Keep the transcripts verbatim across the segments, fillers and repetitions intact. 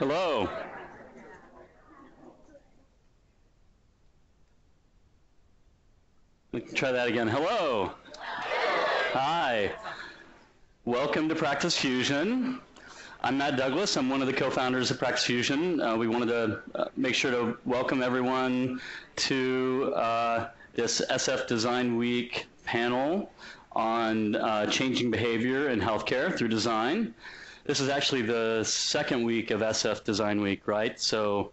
Hello. We can try that again. Hello. Hi. Welcome to Practice Fusion. I'm Matt Douglass. I'm one of the co-founders of Practice Fusion. Uh, we wanted to uh, make sure to welcome everyone to uh, this S F Design Week panel on uh, changing behavior in healthcare through design. This is actually the second week of S F Design Week, right? So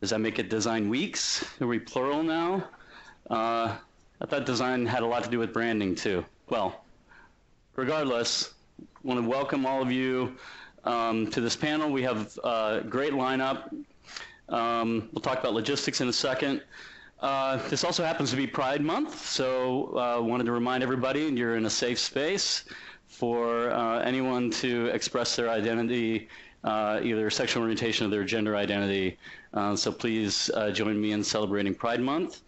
does that make it Design Weeks? Are we plural now? Uh, I thought design had a lot to do with branding too. Well, regardless, I want to welcome all of you um, to this panel. We have a great lineup. Um, we'll talk about logistics in a second. Uh, this also happens to be Pride Month, so I uh, wanted to remind everybody you're in a safe space for uh, anyone to express their identity, uh, either sexual orientation or their gender identity. Uh, so please uh, join me in celebrating Pride Month.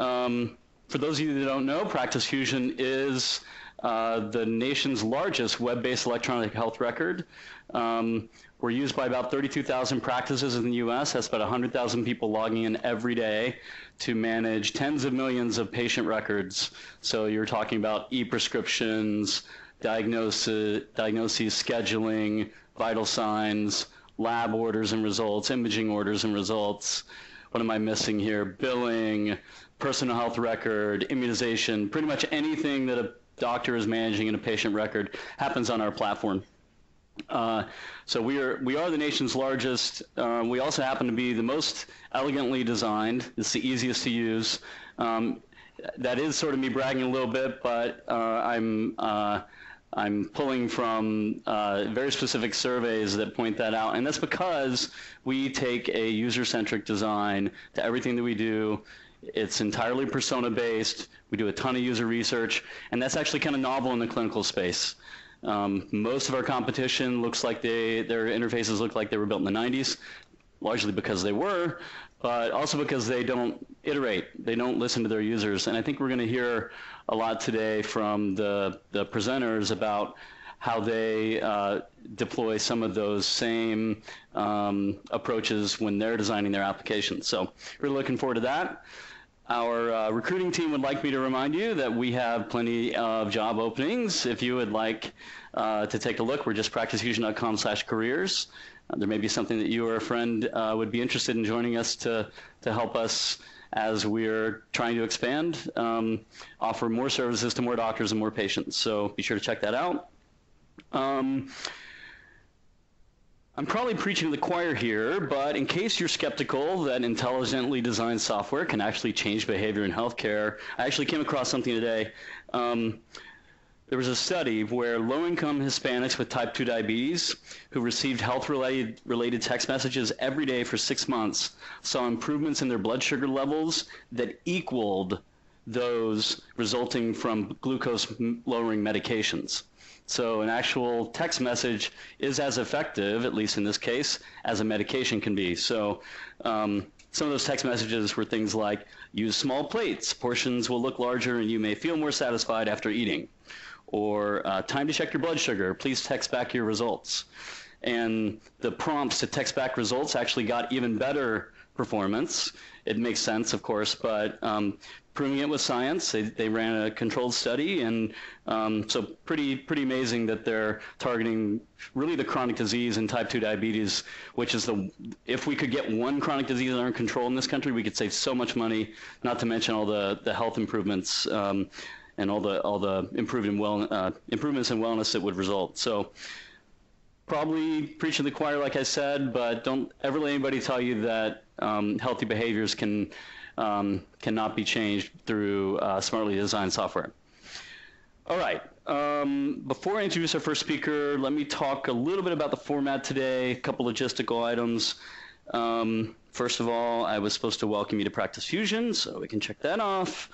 Um, for those of you that don't know, Practice Fusion is uh, the nation's largest web-based electronic health record. Um, we're used by about thirty-two thousand practices in the U S. That's about one hundred thousand people logging in every day to manage tens of millions of patient records. So you're talking about e-prescriptions, diagnosis, diagnoses, scheduling, vital signs, lab orders and results, imaging orders and results. What am I missing here? Billing, personal health record, immunization, pretty much anything that a doctor is managing in a patient record happens on our platform. Uh, so we are, we are the nation's largest. Uh, we also happen to be the most elegantly designed. It's the easiest to use. Um, that is sort of me bragging a little bit, but uh, I'm, uh, I'm pulling from uh, very specific surveys that point that out. And that's because we take a user-centric design to everything that we do. It's entirely persona-based. We do a ton of user research. And that's actually kind of novel in the clinical space. Um, most of our competition looks like they, their interfaces look like they were built in the nineties, largely because they were, but also because they don't iterate. They don't listen to their users. And I think we're going to hear a lot today from the, the presenters about how they uh, deploy some of those same um, approaches when they're designing their applications. So we're looking forward to that. Our uh, recruiting team would like me to remind you that we have plenty of job openings. If you would like uh, to take a look, we're just practice fusion dot com slash careers. Uh, there may be something that you or a friend uh, would be interested in joining us to, to help us as we're trying to expand, um, offer more services to more doctors and more patients. So be sure to check that out. Um, I'm probably preaching to the choir here, but in case you're skeptical that intelligently designed software can actually change behavior in healthcare, I actually came across something today. Um, there was a study where low-income Hispanics with type two diabetes who received health-related related text messages every day for six months saw improvements in their blood sugar levels that equaled those resulting from glucose-lowering medications. So an actual text message is as effective, at least in this case, as a medication can be. So um, some of those text messages were things like, use small plates, portions will look larger and you may feel more satisfied after eating. Or uh, time to check your blood sugar, please text back your results. And the prompts to text back results actually got even better performance. It makes sense, of course, but um, proving it with science, they, they ran a controlled study, and um, so pretty pretty amazing that they're targeting really the chronic disease and type two diabetes, which is the, if we could get one chronic disease under control in this country, we could save so much money, not to mention all the, the health improvements um, and all the all the improved in well, uh, improvements in wellness that would result. So. Probably preaching the choir, like I said, but don't ever let anybody tell you that um, healthy behaviors can um, cannot be changed through uh, smartly designed software. All right. Um, before I introduce our first speaker, let me talk a little bit about the format today, a couple logistical items. Um, first of all, I was supposed to welcome you to Practice Fusion, so we can check that off.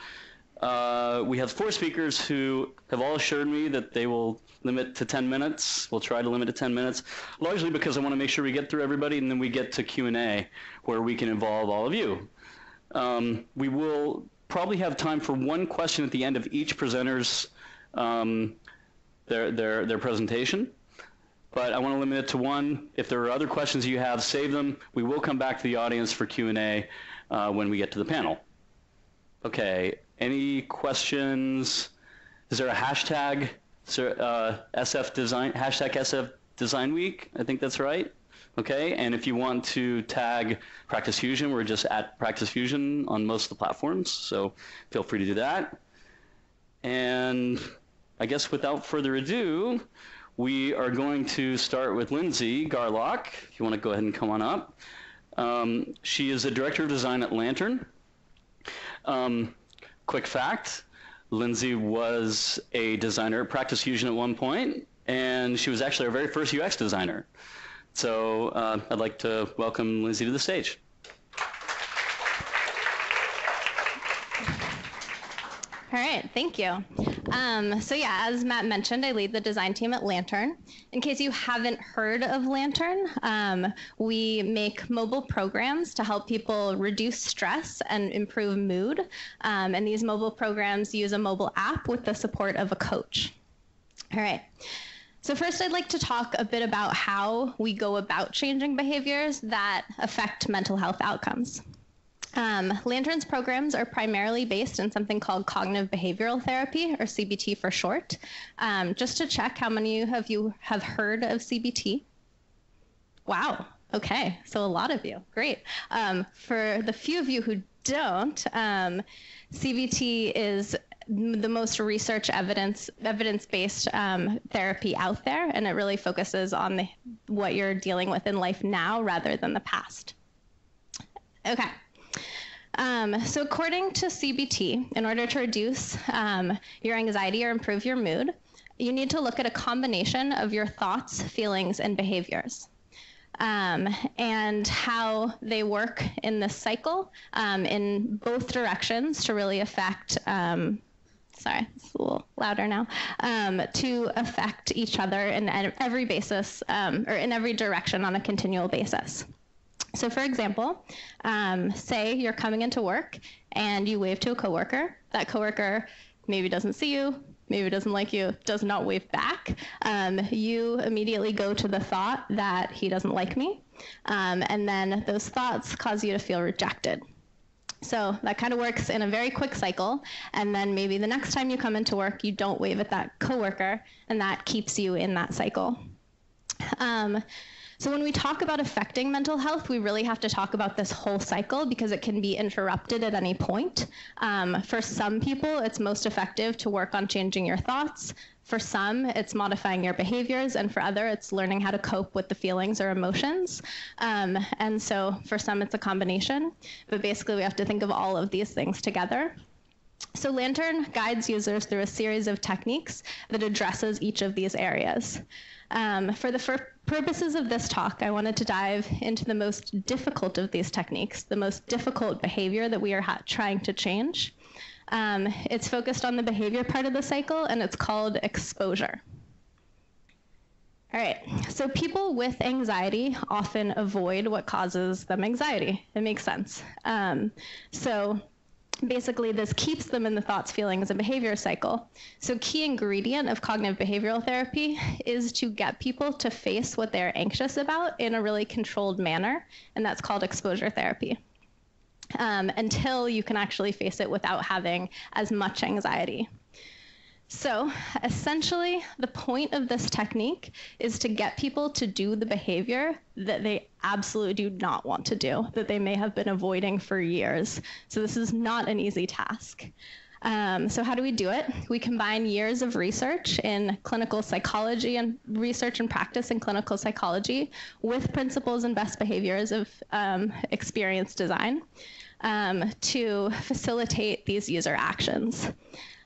Uh, we have four speakers who have all assured me that they will limit to ten minutes. We'll try to limit to ten minutes, largely because I want to make sure we get through everybody and then we get to Q and A where we can involve all of you. Um, we will probably have time for one question at the end of each presenter's um, their, their, their presentation. but I want to limit it to one. If there are other questions you have, save them. We will come back to the audience for Q and A uh, when we get to the panel. Okay, any questions? Is there a hashtag? Is there, uh, S F Design, hashtag S F Design Week? I think that's right. Okay, and if you want to tag Practice Fusion, we're just at Practice Fusion on most of the platforms, so feel free to do that. And I guess without further ado, we are going to start with Lindsay Garlock, if you want to go ahead and come on up. Um, she is the Director of Design at Lantern. Um, quick fact, Lindsay was a designer at Practice Fusion at one point, and she was actually our very first U X designer. So uh, I'd like to welcome Lindsay to the stage. All right, thank you. Um, so yeah, as Matt mentioned, I lead the design team at Lantern. In case you haven't heard of Lantern, um, we make mobile programs to help people reduce stress and improve mood. Um, and these mobile programs use a mobile app with the support of a coach. All right. So first, I'd like to talk a bit about how we go about changing behaviors that affect mental health outcomes. Um, Lantern's programs are primarily based in something called cognitive behavioral therapy, or C B T for short. Um, just to check, how many of you have heard of C B T? Wow. Okay. So a lot of you. Great. Um, for the few of you who don't, um, C B T is the most research evidence evidence-based um, therapy out there, and it really focuses on the, what you're dealing with in life now rather than the past. Okay. Um, so according to C B T, in order to reduce um, your anxiety or improve your mood, you need to look at a combination of your thoughts, feelings, and behaviors, um, and how they work in this cycle um, in both directions to really affect, um, sorry, it's a little louder now, um, to affect each other in every basis, um, or in every direction on a continual basis. So for example, um, say you're coming into work and you wave to a coworker. That coworker maybe doesn't see you, maybe doesn't like you, does not wave back. Um, you immediately go to the thought that he doesn't like me. Um, and then those thoughts cause you to feel rejected. So that kind of works in a very quick cycle. And then maybe the next time you come into work, you don't wave at that coworker, and that keeps you in that cycle. Um, So when we talk about affecting mental health, we really have to talk about this whole cycle because it can be interrupted at any point. Um, for some people, it's most effective to work on changing your thoughts. For some, it's modifying your behaviors. And for others, it's learning how to cope with the feelings or emotions. Um, and so for some, it's a combination. But basically, we have to think of all of these things together. So Lantern guides users through a series of techniques that addresses each of these areas. Um, for the fir- purposes of this talk, I wanted to dive into the most difficult of these techniques, the most difficult behavior that we are ha- trying to change. Um, it's focused on the behavior part of the cycle, and it's called exposure. All right, so people with anxiety often avoid what causes them anxiety. It makes sense. Um, so basically, this keeps them in the thoughts, feelings, and behavior cycle. So key ingredient of cognitive behavioral therapy is to get people to face what they're anxious about in a really controlled manner, and that's called exposure therapy, um, until you can actually face it without having as much anxiety. So essentially, the point of this technique is to get people to do the behavior that they absolutely do not want to do, that they may have been avoiding for years. So this is not an easy task. Um, so how do we do it? We combine years of research in clinical psychology and research and practice in clinical psychology with principles and best behaviors of um, experience design um, to facilitate these user actions.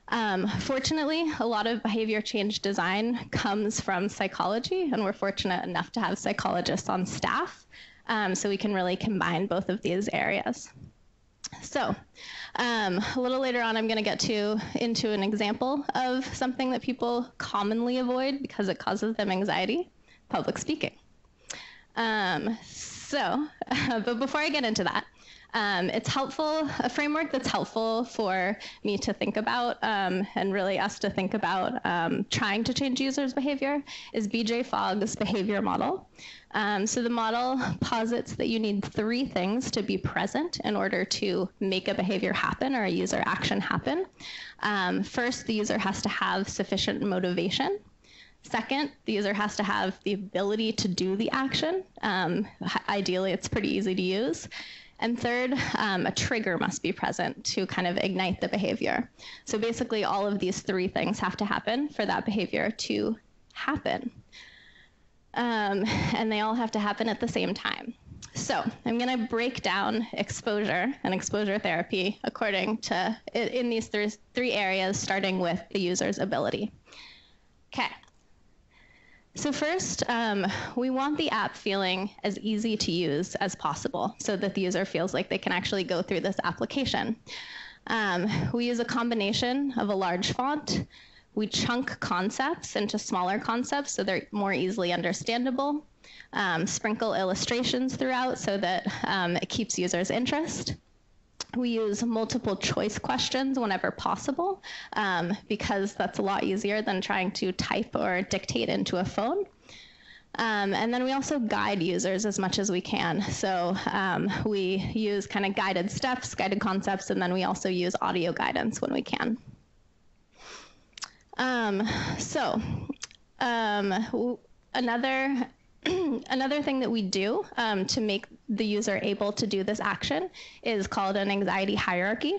Um, fortunately, a lot of behavior change design comes from psychology, and we're fortunate enough to have psychologists on staff, um, so we can really combine both of these areas. So um, a little later on, I'm going to get to into an example of something that people commonly avoid because it causes them anxiety, public speaking. Um, so So, uh, but before I get into that, um, it's helpful, a framework that's helpful for me to think about um, and really us to think about um, trying to change users' behavior is B J Fogg's behavior model. Um, so the model posits that you need three things to be present in order to make a behavior happen or a user action happen. Um, first, the user has to have sufficient motivation. Second, the user has to have the ability to do the action. Um, ideally, it's pretty easy to use. And third, um, a trigger must be present to kind of ignite the behavior. So basically, all of these three things have to happen for that behavior to happen. Um, and they all have to happen at the same time. So I'm going to break down exposure and exposure therapy according to in these th- three areas, starting with the user's ability. Okay. So first, um, we want the app feeling as easy to use as possible so that the user feels like they can actually go through this application. Um, we use a combination of a large font. We chunk concepts into smaller concepts so they're more easily understandable. Um, sprinkle illustrations throughout so that um, it keeps users' interest. We use multiple choice questions whenever possible um, because that's a lot easier than trying to type or dictate into a phone. Um, and then we also guide users as much as we can. So um, we use kind of guided steps, guided concepts, and then we also use audio guidance when we can. Um, so um, w- another Another thing that we do um, to make the user able to do this action is called an anxiety hierarchy.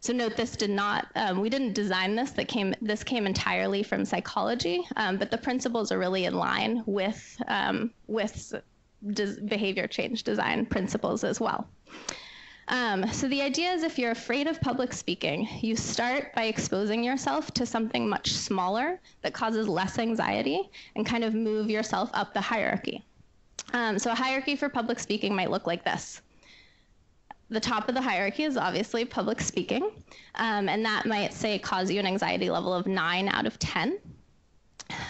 So note this did not, um, we didn't design this, that came, this came entirely from psychology, um, but the principles are really in line with, um, with des- behavior change design principles as well. Um, so the idea is if you're afraid of public speaking, you start by exposing yourself to something much smaller that causes less anxiety and kind of move yourself up the hierarchy. Um, so a hierarchy for public speaking might look like this. The top of the hierarchy is obviously public speaking, um, and that might, say, cause you an anxiety level of nine out of ten.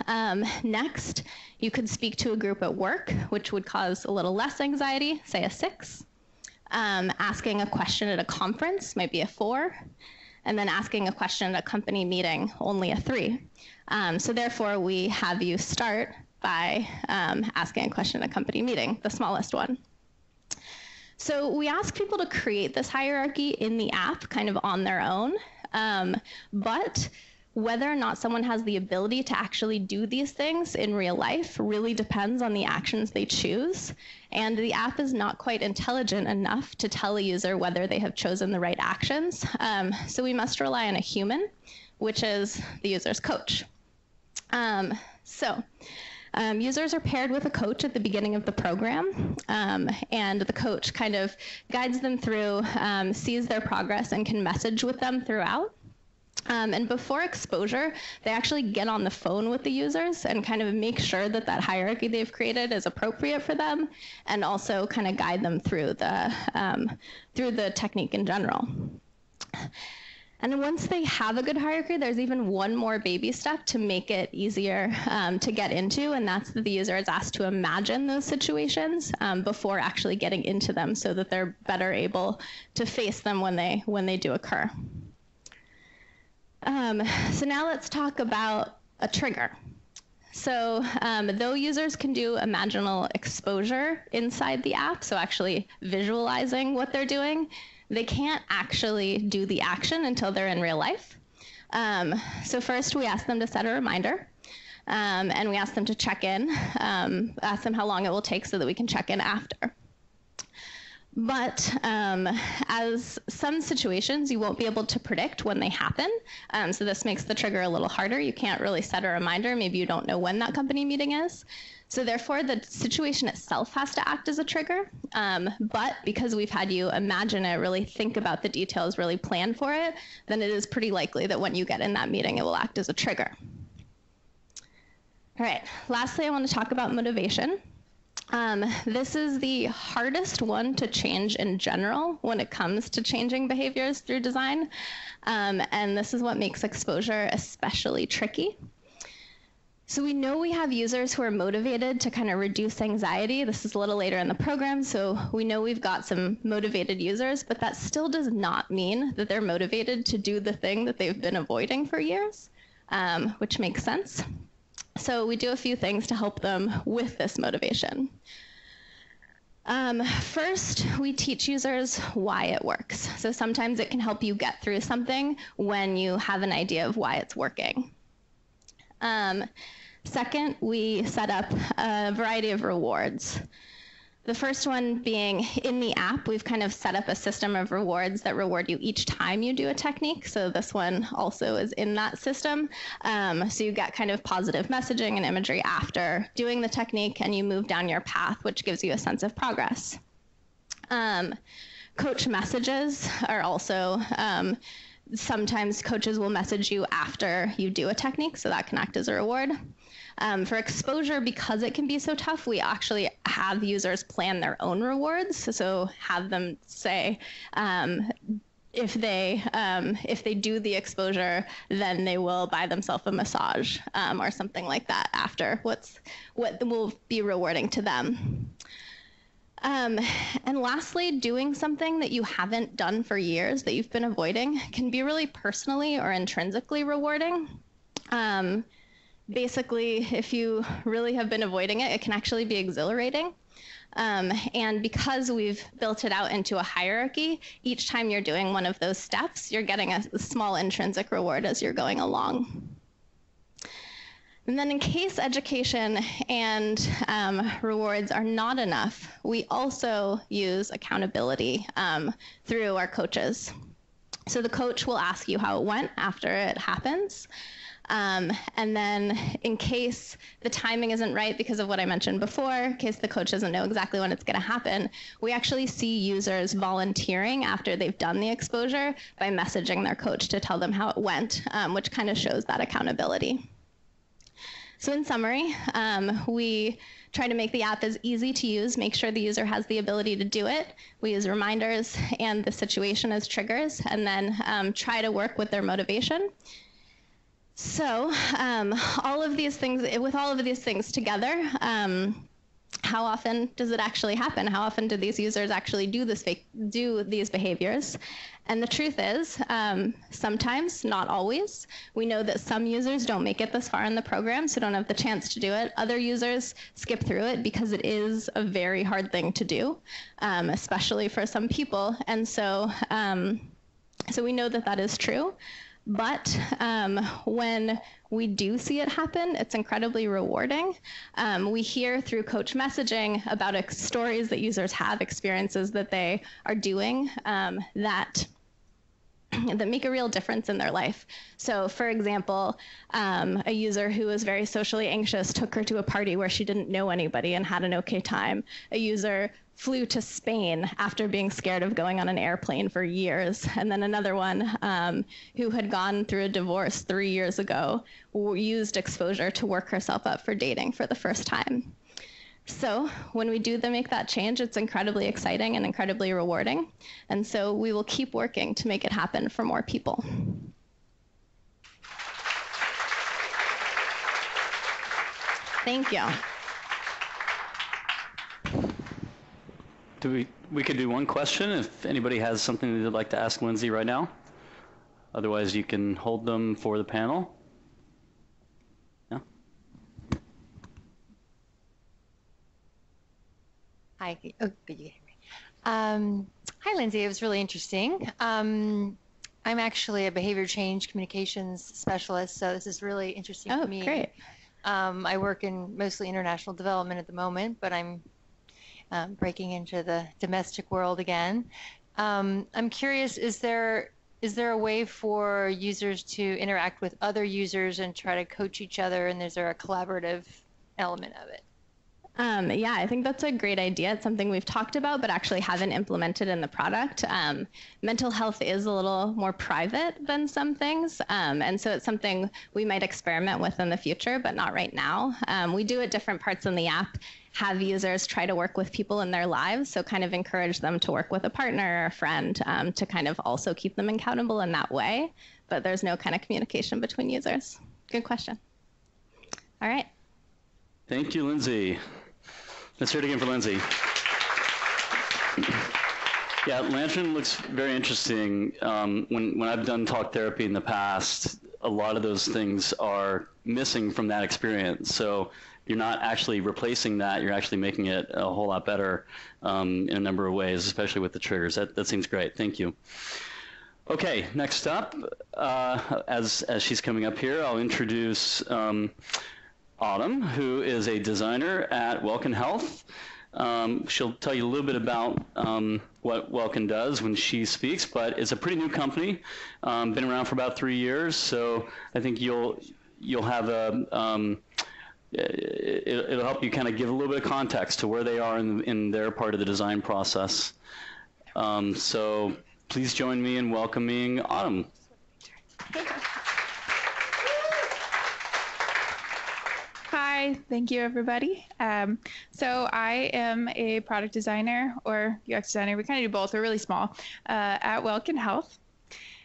Um, next, you could speak to a group at work, which would cause a little less anxiety, say a six. Um, asking a question at a conference might be a four, and then asking a question at a company meeting, only a three. Um, so therefore, we have you start by um, asking a question at a company meeting, the smallest one. So we ask people to create this hierarchy in the app, kind of on their own, um, but whether or not someone has the ability to actually do these things in real life really depends on the actions they choose. And the app is not quite intelligent enough to tell a user whether they have chosen the right actions. Um, so we must rely on a human, which is the user's coach. Um, so um, users are paired with a coach at the beginning of the program. Um, and the coach kind of guides them through, um, sees their progress, and can message with them throughout. Um, and before exposure, they actually get on the phone with the users and kind of make sure that that hierarchy they've created is appropriate for them, and also kind of guide them through the um, through the technique in general. And once they have a good hierarchy, there's even one more baby step to make it easier um, to get into, and that's that the user is asked to imagine those situations um, before actually getting into them, so that they're better able to face them when they when they do occur. Um, so now let's talk about a trigger. So um, though users can do imaginal exposure inside the app, so actually visualizing what they're doing, they can't actually do the action until they're in real life. Um, so first we ask them to set a reminder, um, and we ask them to check in, um, ask them how long it will take so that we can check in after. But um, as some situations, you won't be able to predict when they happen. Um, so this makes the trigger a little harder. You can't really set a reminder. Maybe you don't know when that company meeting is. So therefore, the situation itself has to act as a trigger. Um, but because we've had you imagine it, really think about the details, really plan for it, then it is pretty likely that when you get in that meeting, it will act as a trigger. All right, lastly, I want to talk about motivation. Um, this is the hardest one to change in general when it comes to changing behaviors through design, um, and this is what makes exposure especially tricky. So we know we have users who are motivated to kind of reduce anxiety. This is a little later in the program, so we know we've got some motivated users, but that still does not mean that they're motivated to do the thing that they've been avoiding for years, um, which makes sense. So we do a few things to help them with this motivation. Um, first, we teach users why it works. So sometimes it can help you get through something when you have an idea of why it's working. Um, second, we set up a variety of rewards. The first one being in the app, we've kind of set up a system of rewards that reward you each time you do a technique. So this one also is in that system. Um, so you get kind of positive messaging and imagery after doing the technique, and you move down your path, which gives you a sense of progress. Um, coach messages are also, um, sometimes coaches will message you after you do a technique, so that can act as a reward. Um, for exposure, because it can be so tough, we actually have users plan their own rewards. So have them say, um, if they um, if they do the exposure, then they will buy themselves a massage um, or something like that after what's what will be rewarding to them. Um, and lastly, doing something that you haven't done for years, that you've been avoiding, can be really personally or intrinsically rewarding. Um, basically, if you really have been avoiding it, it can actually be exhilarating. Um, and because we've built it out into a hierarchy, each time you're doing one of those steps, you're getting a small intrinsic reward as you're going along. And then in case education and um, rewards are not enough, we also use accountability um, through our coaches. So the coach will ask you how it went after it happens. Um, and then in case the timing isn't right because of what I mentioned before, in case the coach doesn't know exactly when it's going to happen, we actually see users volunteering after they've done the exposure by messaging their coach to tell them how it went, um, which kind of shows that accountability. So in summary, um, we try to make the app as easy to use, make sure the user has the ability to do it. We use reminders and the situation as triggers, and then um, try to work with their motivation. So um, all of these things, with all of these things together, um, how often does it actually happen? How often do these users actually do, this, do these behaviors? And the truth is, um, sometimes, not always. We know that some users don't make it this far in the program, so don't have the chance to do it. Other users skip through it because it is a very hard thing to do, um, especially for some people. And so, um, so we know that that is true. But um, when we do see it happen, it's incredibly rewarding. Um, we hear through coach messaging about ex stories that users have, experiences that they are doing um, that, that make a real difference in their life. So for example, um, a user who was very socially anxious took her to a party where she didn't know anybody and had an okay time. A user flew to Spain after being scared of going on an airplane for years. And then another one um, who had gone through a divorce three years ago used exposure to work herself up for dating for the first time. So when we do make that change, it's incredibly exciting and incredibly rewarding. And so we will keep working to make it happen for more people. Thank you. Do we, we could do one question if anybody has something they'd like to ask Lindsay right now. Otherwise, you can hold them for the panel. Hi. Oh, good. You hear me. Um, hi, Lindsay. It was really interesting. Um, I'm actually a behavior change communications specialist, so this is really interesting oh, for me. Oh, great. Um, I work in mostly international development at the moment, but I'm um, breaking into the domestic world again. Um, I'm curious, is there is there a way for users to interact with other users and try to coach each other, and is there a collaborative element of it? Um, yeah, I think that's a great idea. It's something we've talked about, but actually haven't implemented in the product. Um, mental health is a little more private than some things. Um, and so it's something we might experiment with in the future, but not right now. Um, we do at different parts in the app, have users try to work with people in their lives. So kind of encourage them to work with a partner or a friend um, to kind of also keep them accountable in that way. But there's no kind of communication between users. Good question. All right. Thank you, Lindsay. Let's hear it again for Lindsay. Yeah, Lantern looks very interesting. Um, when, when I've done talk therapy in the past, a lot of those things are missing from that experience. So you're not actually replacing that, you're actually making it a whole lot better um, in a number of ways, especially with the triggers. That, that seems great, thank you. Okay, next up, uh, as, as she's coming up here, I'll introduce um, Autumn, who is a designer at Welkin Health. Um, she'll tell you a little bit about um, what Welkin does when she speaks, but it's a pretty new company, um, been around for about three years, so I think you'll you'll have a, um, it, it'll help you kind of give a little bit of context to where they are in, in their part of the design process. Um, so please join me in welcoming Autumn. Hi, thank you everybody. Um, so I am a product designer or U X designer, we kind of do both, we're really small, uh, at Welkin Health.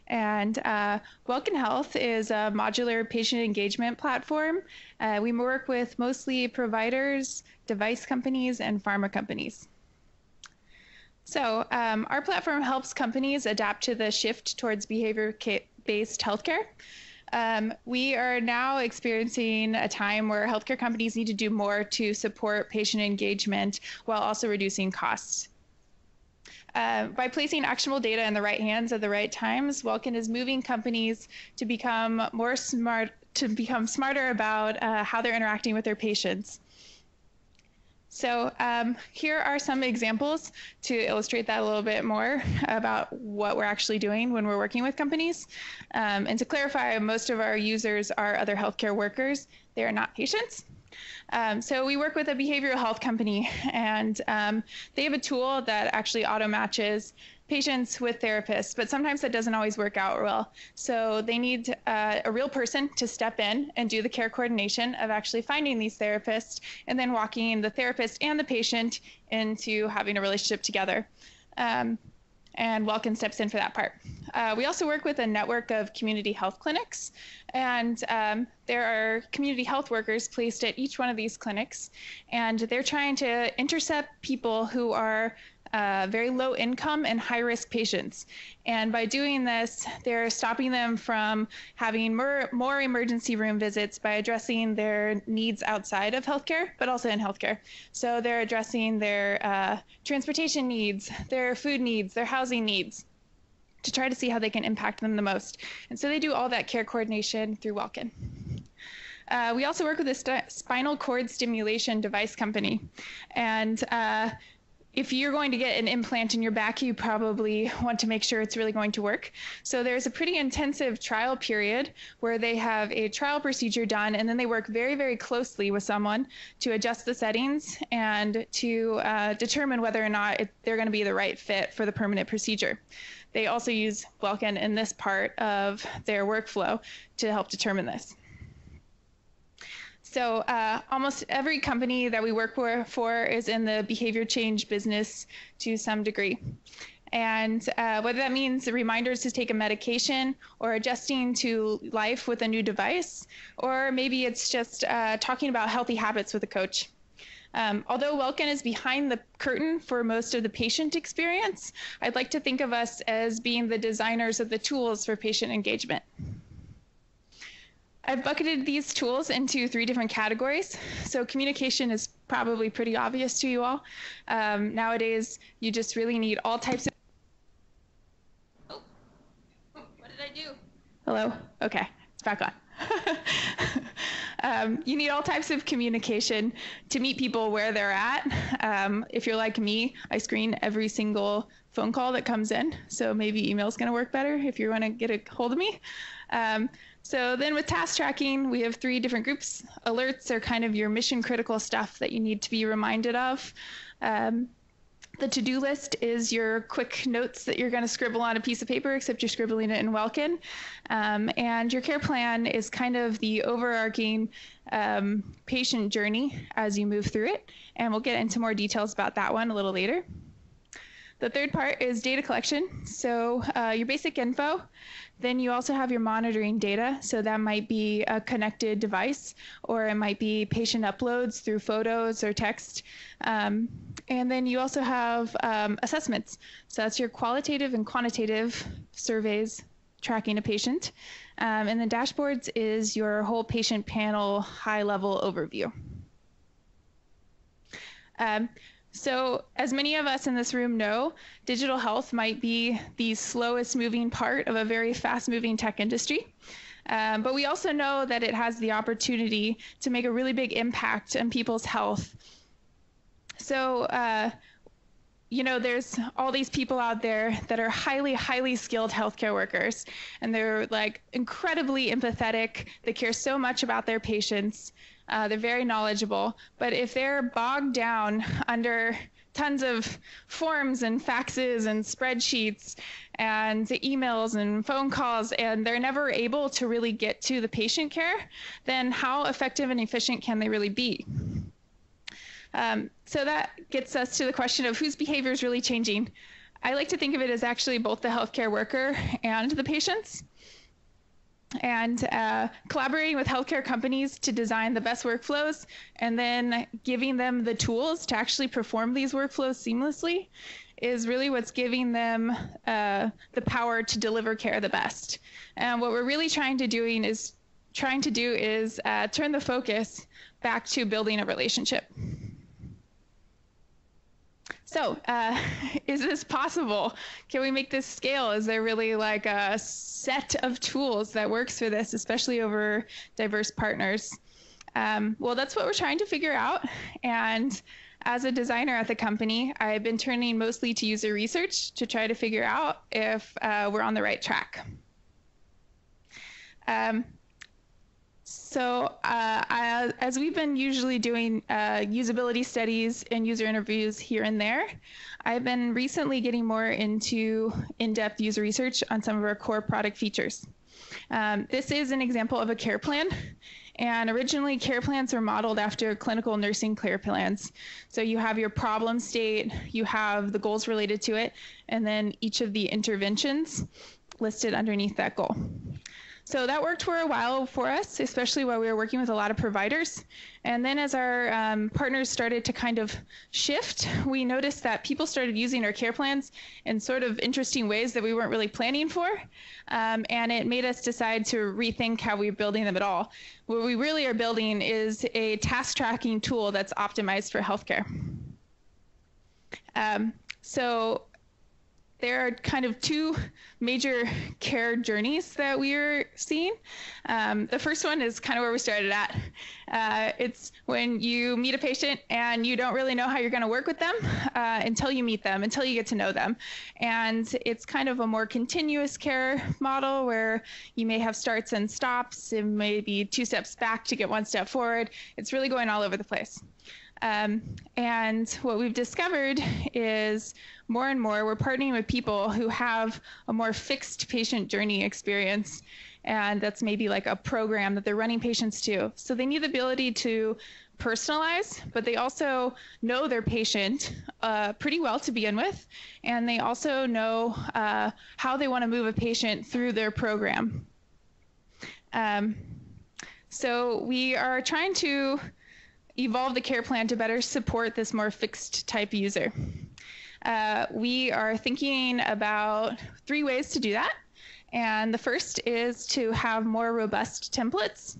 And uh, Welkin Health is a modular patient engagement platform. Uh, we work with mostly providers, device companies, and pharma companies. So um, our platform helps companies adapt to the shift towards behavior-based healthcare. Um, we are now experiencing a time where healthcare companies need to do more to support patient engagement while also reducing costs. Uh, by placing actionable data in the right hands at the right times, Welkin is moving companies to become more smart, to become smarter about uh, how they're interacting with their patients. So um, here are some examples to illustrate that a little bit more about what we're actually doing when we're working with companies. Um, and to clarify, most of our users are other healthcare workers. They are not patients. Um, so we work with a behavioral health company, and um, they have a tool that actually auto matches patients with therapists, but sometimes that doesn't always work out well. So they need uh, a real person to step in and do the care coordination of actually finding these therapists and then walking the therapist and the patient into having a relationship together. Um, and Welkin steps in for that part. Uh, we also work with a network of community health clinics, and um, there are community health workers placed at each one of these clinics, and they're trying to intercept people who are uh, very low income and high risk patients. And by doing this, they're stopping them from having more, more emergency room visits by addressing their needs outside of healthcare, but also in healthcare. So they're addressing their uh, transportation needs, their food needs, their housing needs, to try to see how they can impact them the most. And so they do all that care coordination through Welkin. Uh, we also work with a st spinal cord stimulation device company. And uh, if you're going to get an implant in your back, you probably want to make sure it's really going to work. So there's a pretty intensive trial period where they have a trial procedure done, and then they work very, very closely with someone to adjust the settings and to uh, determine whether or not it, they're going to be the right fit for the permanent procedure. They also use Welkin in this part of their workflow to help determine this. So uh, almost every company that we work for is in the behavior change business to some degree. And uh, whether that means reminders to take a medication or adjusting to life with a new device, or maybe it's just uh, talking about healthy habits with a coach. Um, although Welkin is behind the curtain for most of the patient experience, I'd like to think of us as being the designers of the tools for patient engagement. I've bucketed these tools into three different categories. So communication is probably pretty obvious to you all. Um, nowadays, you just really need all types of... Oh, what did I do? Hello? Okay, it's back on. Um, you need all types of communication to meet people where they're at. Um, if you're like me, I screen every single phone call that comes in. So maybe email is going to work better if you want to get a hold of me. Um, so then with task tracking, we have three different groups. Alerts are kind of your mission critical stuff that you need to be reminded of. Um, The to-do list is your quick notes that you're going to scribble on a piece of paper, except you're scribbling it in Welkin. Um, and your care plan is kind of the overarching um, patient journey as you move through it. And we'll get into more details about that one a little later. The third part is data collection. So uh, your basic info. Then you also have your monitoring data. So that might be a connected device, or it might be patient uploads through photos or text. Um, and then you also have um, assessments. So that's your qualitative and quantitative surveys tracking a patient. Um, and then dashboards is your whole patient panel high-level overview. Um, So as many of us in this room know, digital health might be the slowest moving part of a very fast moving tech industry. Um, but we also know that it has the opportunity to make a really big impact on people's health. So, uh, you know, there's all these people out there that are highly, highly skilled healthcare workers, and they're like incredibly empathetic. They care so much about their patients. Uh, they're very knowledgeable, but if they're bogged down under tons of forms and faxes and spreadsheets and emails and phone calls, and they're never able to really get to the patient care, then how effective and efficient can they really be? Um, so that gets us to the question of whose behavior is really changing. I like to think of it as actually both the healthcare worker and the patients. And uh, collaborating with healthcare companies to design the best workflows, and then giving them the tools to actually perform these workflows seamlessly is really what's giving them uh, the power to deliver care the best. And what we're really trying to doing is trying to do is uh, turn the focus back to building a relationship. So uh, is this possible? Can we make this scale? Is there really like a set of tools that works for this, especially over diverse partners? Um, well, that's what we're trying to figure out. And as a designer at the company, I've been turning mostly to user research to try to figure out if uh, we're on the right track. Um, So uh, as we've been usually doing uh, usability studies and user interviews here and there, I've been recently getting more into in-depth user research on some of our core product features. Um, this is an example of a care plan. And originally, care plans were modeled after clinical nursing care plans. So you have your problem state, you have the goals related to it, and then each of the interventions listed underneath that goal. So that worked for a while for us, especially while we were working with a lot of providers. And then as our um, partners started to kind of shift, we noticed that people started using our care plans in sort of interesting ways that we weren't really planning for. Um, and it made us decide to rethink how we were building them at all. What we really are building is a task tracking tool that's optimized for healthcare. Um, so. There are kind of two major care journeys that we're seeing. Um, the first one is kind of where we started at. Uh, it's when you meet a patient and you don't really know how you're going to work with them uh, until you meet them, until you get to know them. And it's kind of a more continuous care model where you may have starts and stops. It may be two steps back to get one step forward. It's really going all over the place. Um, and what we've discovered is more and more we're partnering with people who have a more fixed patient journey experience, and that's maybe like a program that they're running patients to. So they need the ability to personalize, but they also know their patient uh, pretty well to begin with, and they also know uh, how they want to move a patient through their program. Um, so we are trying to evolve the care plan to better support this more fixed type user. Uh, we are thinking about three ways to do that. And the first is to have more robust templates.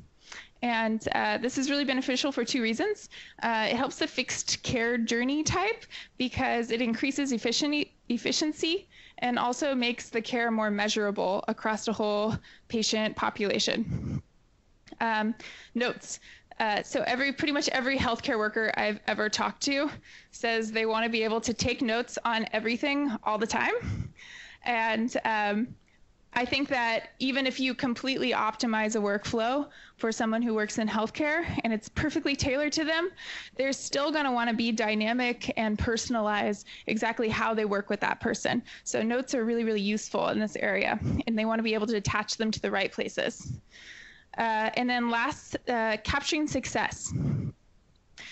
And uh, this is really beneficial for two reasons. Uh, it helps the fixed care journey type because it increases efficiency and also makes the care more measurable across the whole patient population. Um, notes. Uh, so every pretty much every healthcare worker I've ever talked to says they want to be able to take notes on everything all the time. And um, I think that even if you completely optimize a workflow for someone who works in healthcare and it's perfectly tailored to them, they're still going to want to be dynamic and personalize exactly how they work with that person. So notes are really, really useful in this area, and they want to be able to attach them to the right places. Uh, and then last, uh, capturing success.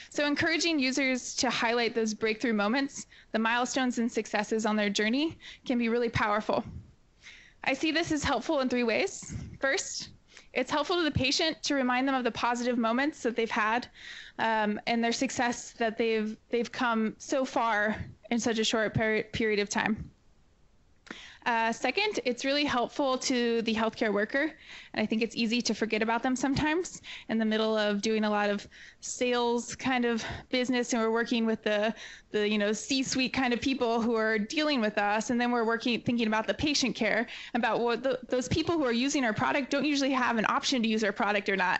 So encouraging users to highlight those breakthrough moments, the milestones and successes on their journey, can be really powerful. I see this as helpful in three ways. First, it's helpful to the patient to remind them of the positive moments that they've had um, and their success that they've they've come so far in such a short per period of time. Uh, second, it's really helpful to the healthcare worker, and I think it's easy to forget about them sometimes in the middle of doing a lot of sales kind of business, and we're working with the, the you know, C-suite kind of people who are dealing with us, and then we're working, thinking about the patient care, about what the, those people who are using our product don't usually have an option to use our product or not.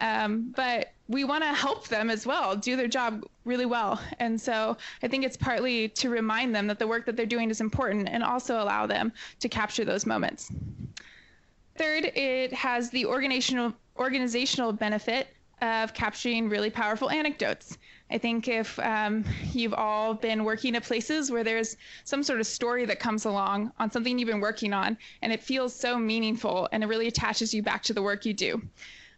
Um, but we want to help them as well, do their job really well. And so I think it's partly to remind them that the work that they're doing is important and also allow them to capture those moments. Third, it has the organizational, organizational benefit of capturing really powerful anecdotes. I think if um, you've all been working at places where there's some sort of story that comes along on something you've been working on, and it feels so meaningful and it really attaches you back to the work you do.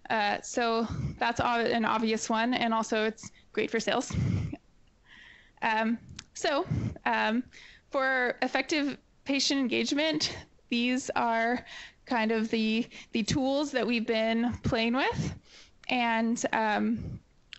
Uh, so that's an obvious one, and also it's great for sales. Um, so um, for effective patient engagement, these are kind of the, the tools that we've been playing with. And um,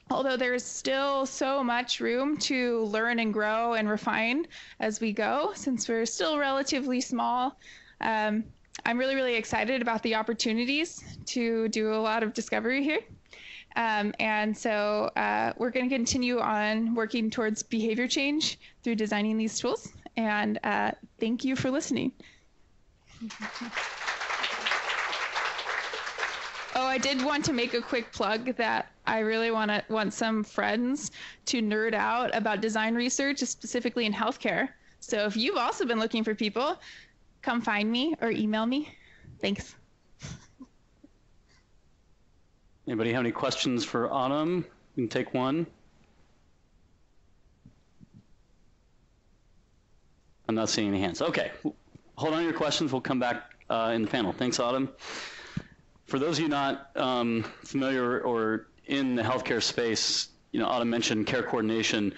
although there is still so much room to learn and grow and refine as we go, since we're still relatively small, um, I'm really, really excited about the opportunities to do a lot of discovery here. Um, and so uh, we're going to continue on working towards behavior change through designing these tools. And uh, thank you for listening. Oh, I did want to make a quick plug that I really want to want some friends to nerd out about design research, specifically in healthcare. So if you've also been looking for people, come find me or email me. Thanks. Anybody have any questions for Autumn? We can take one. I'm not seeing any hands. Okay, hold on to your questions. We'll come back uh, in the panel. Thanks, Autumn. For those of you not um, familiar or in the healthcare space, you know, Autumn mentioned care coordination.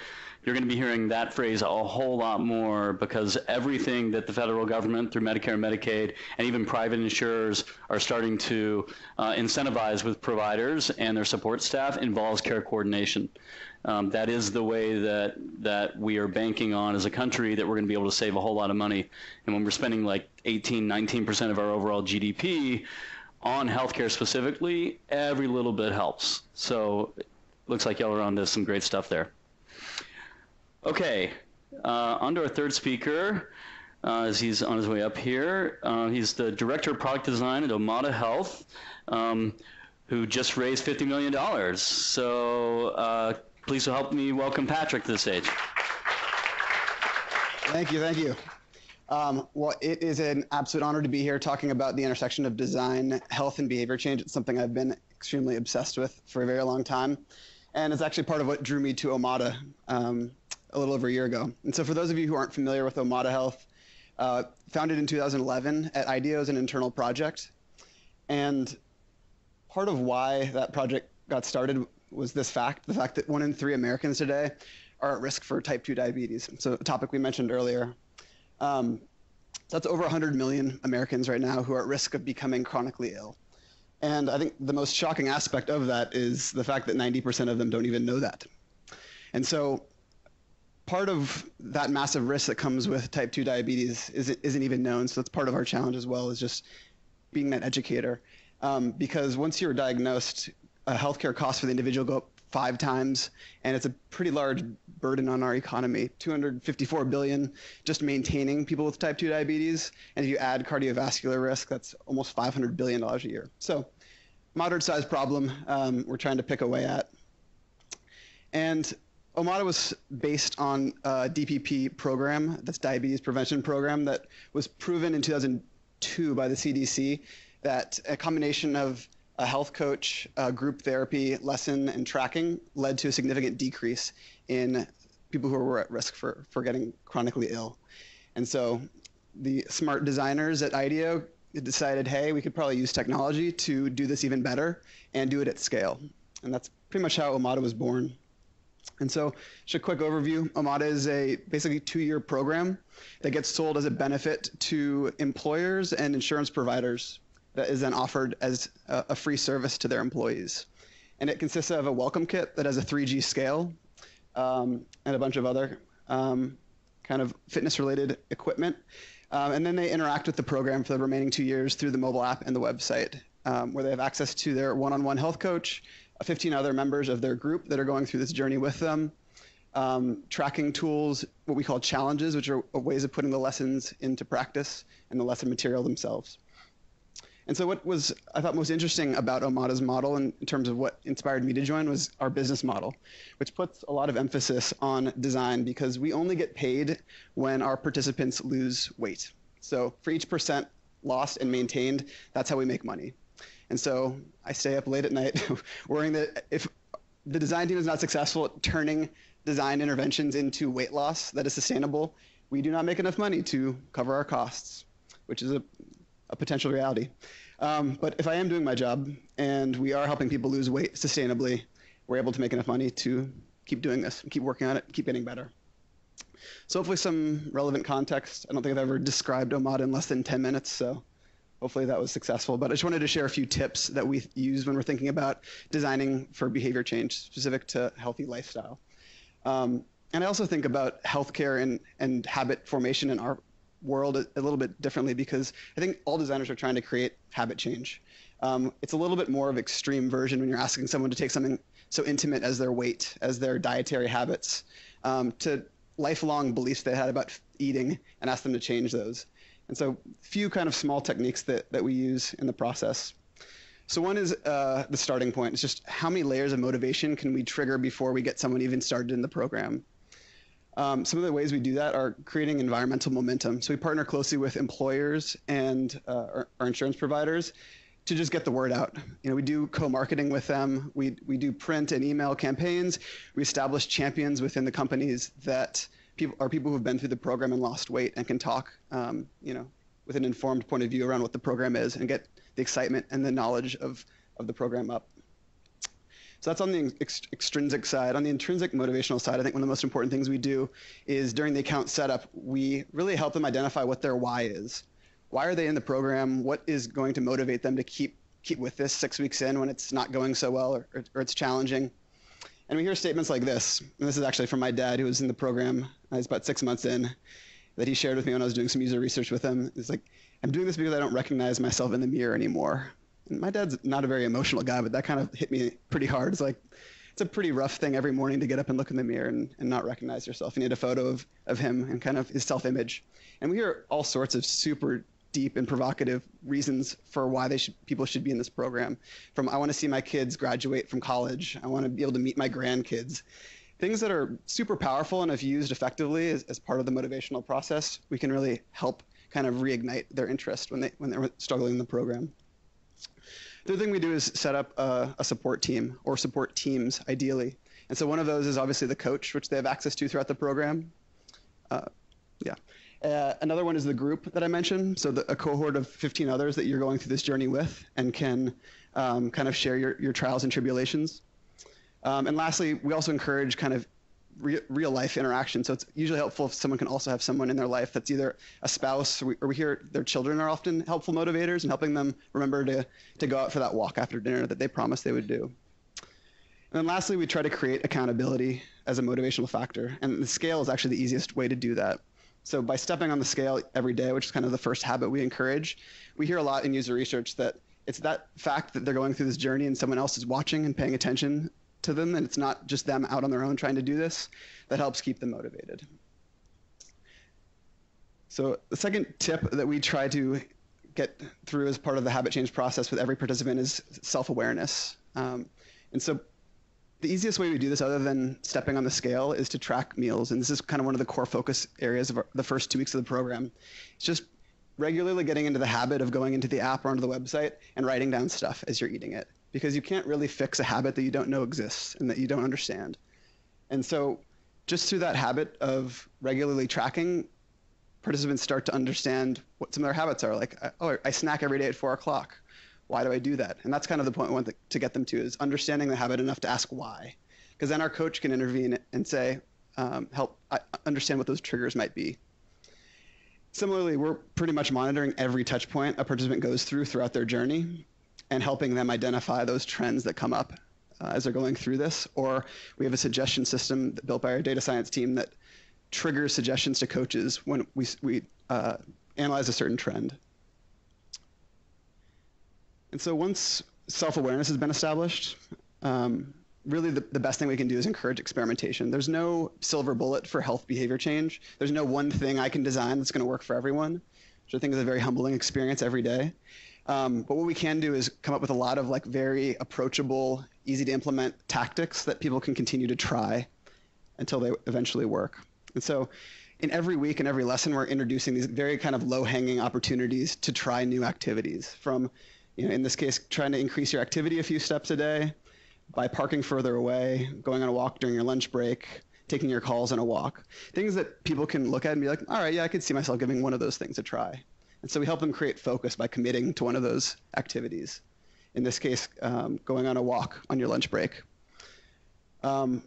You're going to be hearing that phrase a whole lot more because everything that the federal government through Medicare and Medicaid and even private insurers are starting to uh, incentivize with providers and their support staff involves care coordination. Um, that is the way that, that we are banking on as a country that we're going to be able to save a whole lot of money. And when we're spending like eighteen, nineteen percent of our overall G D P on healthcare specifically, every little bit helps. So it looks like y'all are on to some great stuff there. Okay, uh, on to our third speaker, uh, as he's on his way up here. Uh, he's the Director of Product Design at Omada Health, um, who just raised fifty million dollars. So uh, please help me welcome Patrick to the stage. Thank you, thank you. Um, well, it is an absolute honor to be here talking about the intersection of design, health, and behavior change. It's something I've been extremely obsessed with for a very long time. And it's actually part of what drew me to Omada. Um, a little over a year ago. And so for those of you who aren't familiar with Omada Health, uh, founded in two thousand eleven at IDEO as an internal project. And part of why that project got started was this fact, the fact that one in three Americans today are at risk for type two diabetes. So a topic we mentioned earlier. Um, that's over one hundred million Americans right now who are at risk of becoming chronically ill. And I think the most shocking aspect of that is the fact that ninety percent of them don't even know that. And so part of that massive risk that comes with type two diabetes isn't, isn't even known, so that's part of our challenge as well, is just being that educator. Um, because once you're diagnosed, uh, healthcare costs for the individual go up five times, and it's a pretty large burden on our economy, two hundred fifty-four billion dollars just maintaining people with type two diabetes, and if you add cardiovascular risk, that's almost five hundred billion dollars a year. So moderate-sized problem um, we're trying to pick away at. And Omada was based on a D P P program, that's Diabetes Prevention Program, that was proven in two thousand two by the C D C that a combination of a health coach, a group therapy lesson, and tracking led to a significant decrease in people who were at risk for, for getting chronically ill. And so the smart designers at IDEO decided, hey, we could probably use technology to do this even better and do it at scale. And that's pretty much how Omada was born. And so just a quick overview, Omada is a basically two-year program that gets sold as a benefit to employers and insurance providers that is then offered as a, a free service to their employees. And it consists of a welcome kit that has a three G scale um, and a bunch of other um, kind of fitness-related equipment. Um, and then they interact with the program for the remaining two years through the mobile app and the website, um, where they have access to their one-on-one health coach, fifteen other members of their group that are going through this journey with them, um, tracking tools, what we call challenges, which are ways of putting the lessons into practice, and the lesson material themselves. And so what was, I thought, most interesting about Omada's model in, in terms of what inspired me to join was our business model, which puts a lot of emphasis on design because we only get paid when our participants lose weight. So for each percent lost and maintained, that's how we make money. And so I stay up late at night worrying that if the design team is not successful at turning design interventions into weight loss that is sustainable, we do not make enough money to cover our costs, which is a a potential reality. Um, but if I am doing my job and we are helping people lose weight sustainably, we're able to make enough money to keep doing this, keep working on it, keep getting better. So hopefully some relevant context. I don't think I've ever described Omada in less than ten minutes, so hopefully that was successful. But I just wanted to share a few tips that we use when we're thinking about designing for behavior change specific to healthy lifestyle. Um, and I also think about healthcare and, and habit formation in our world a, a little bit differently because I think all designers are trying to create habit change. Um, it's a little bit more of an extreme version when you're asking someone to take something so intimate as their weight, as their dietary habits, um, to lifelong beliefs they had about eating and ask them to change those. And so few kind of small techniques that, that we use in the process. So one is uh, the starting point. It's just how many layers of motivation can we trigger before we get someone even started in the program? Um, some of the ways we do that are creating environmental momentum. So we partner closely with employers and uh, our, our insurance providers to just get the word out. You know, we do co-marketing with them. We, we do print and email campaigns. We establish champions within the companies that people are people who've been through the program and lost weight and can talk, um, you know, with an informed point of view around what the program is and get the excitement and the knowledge of, of the program up. So that's on the ex extrinsic side. On the intrinsic motivational side, I think one of the most important things we do is during the account setup, we really help them identify what their why is. Why are they in the program? What is going to motivate them to keep keep with this six weeks in when it's not going so well or, or, or it's challenging? And we hear statements like this, and this is actually from my dad who was in the program, I was about six months in, that he shared with me when I was doing some user research with him. It's like, I'm doing this because I don't recognize myself in the mirror anymore. My dad's not a very emotional guy, but that kind of hit me pretty hard. It's like, it's a pretty rough thing every morning to get up and look in the mirror and, and not recognize yourself. And he had a photo of, of him and kind of his self-image. And we hear all sorts of super deep and provocative reasons for why they should, people should be in this program. From, I want to see my kids graduate from college. I want to be able to meet my grandkids. Things that are super powerful, and if used effectively as, as part of the motivational process, we can really help kind of reignite their interest when, they, when they're struggling in the program. The other thing we do is set up a, a support team or support teams, ideally. And so one of those is obviously the coach, which they have access to throughout the program. Uh, yeah. Uh, another one is the group that I mentioned. So the, a cohort of fifteen others that you're going through this journey with and can um, kind of share your, your trials and tribulations. Um, and lastly, we also encourage kind of re real life interaction. So it's usually helpful if someone can also have someone in their life that's either a spouse, or we, or we hear their children are often helpful motivators and helping them remember to, to go out for that walk after dinner that they promised they would do. And then lastly, we try to create accountability as a motivational factor. And the scale is actually the easiest way to do that. So by stepping on the scale every day, which is kind of the first habit we encourage, we hear a lot in user research that it's that fact that they're going through this journey and someone else is watching and paying attention to them, and it's not just them out on their own trying to do this, that helps keep them motivated. So the second tip that we try to get through as part of the habit change process with every participant is self-awareness. Um, and so the easiest way we do this, other than stepping on the scale, is to track meals. And this is kind of one of the core focus areas of our, the first two weeks of the program. It's just regularly getting into the habit of going into the app or onto the website and writing down stuff as you're eating it, because you can't really fix a habit that you don't know exists and that you don't understand. And so just through that habit of regularly tracking, participants start to understand what some of their habits are. Like, oh, I snack every day at four o'clock. Why do I do that? And that's kind of the point we want to get them to, is understanding the habit enough to ask why. because then our coach can intervene and say, um, help I understand what those triggers might be. Similarly, we're pretty much monitoring every touch point a participant goes through throughout their journey and helping them identify those trends that come up uh, as they're going through this. Or we have a suggestion system that built by our data science team that triggers suggestions to coaches when we, we uh, analyze a certain trend. And so once self-awareness has been established, um, really the, the best thing we can do is encourage experimentation. There's no silver bullet for health behavior change. There's no one thing I can design that's going to work for everyone, which I think is a very humbling experience every day. Um, but what we can do is come up with a lot of like very approachable, easy to implement tactics that people can continue to try until they eventually work. And so in every week and every lesson, we're introducing these very kind of low-hanging opportunities to try new activities from, you know, in this case, trying to increase your activity a few steps a day by parking further away, going on a walk during your lunch break, taking your calls on a walk. Things that people can look at and be like, all right, yeah, I could see myself giving one of those things a try. And so we help them create focus by committing to one of those activities. In this case, um, going on a walk on your lunch break. Um,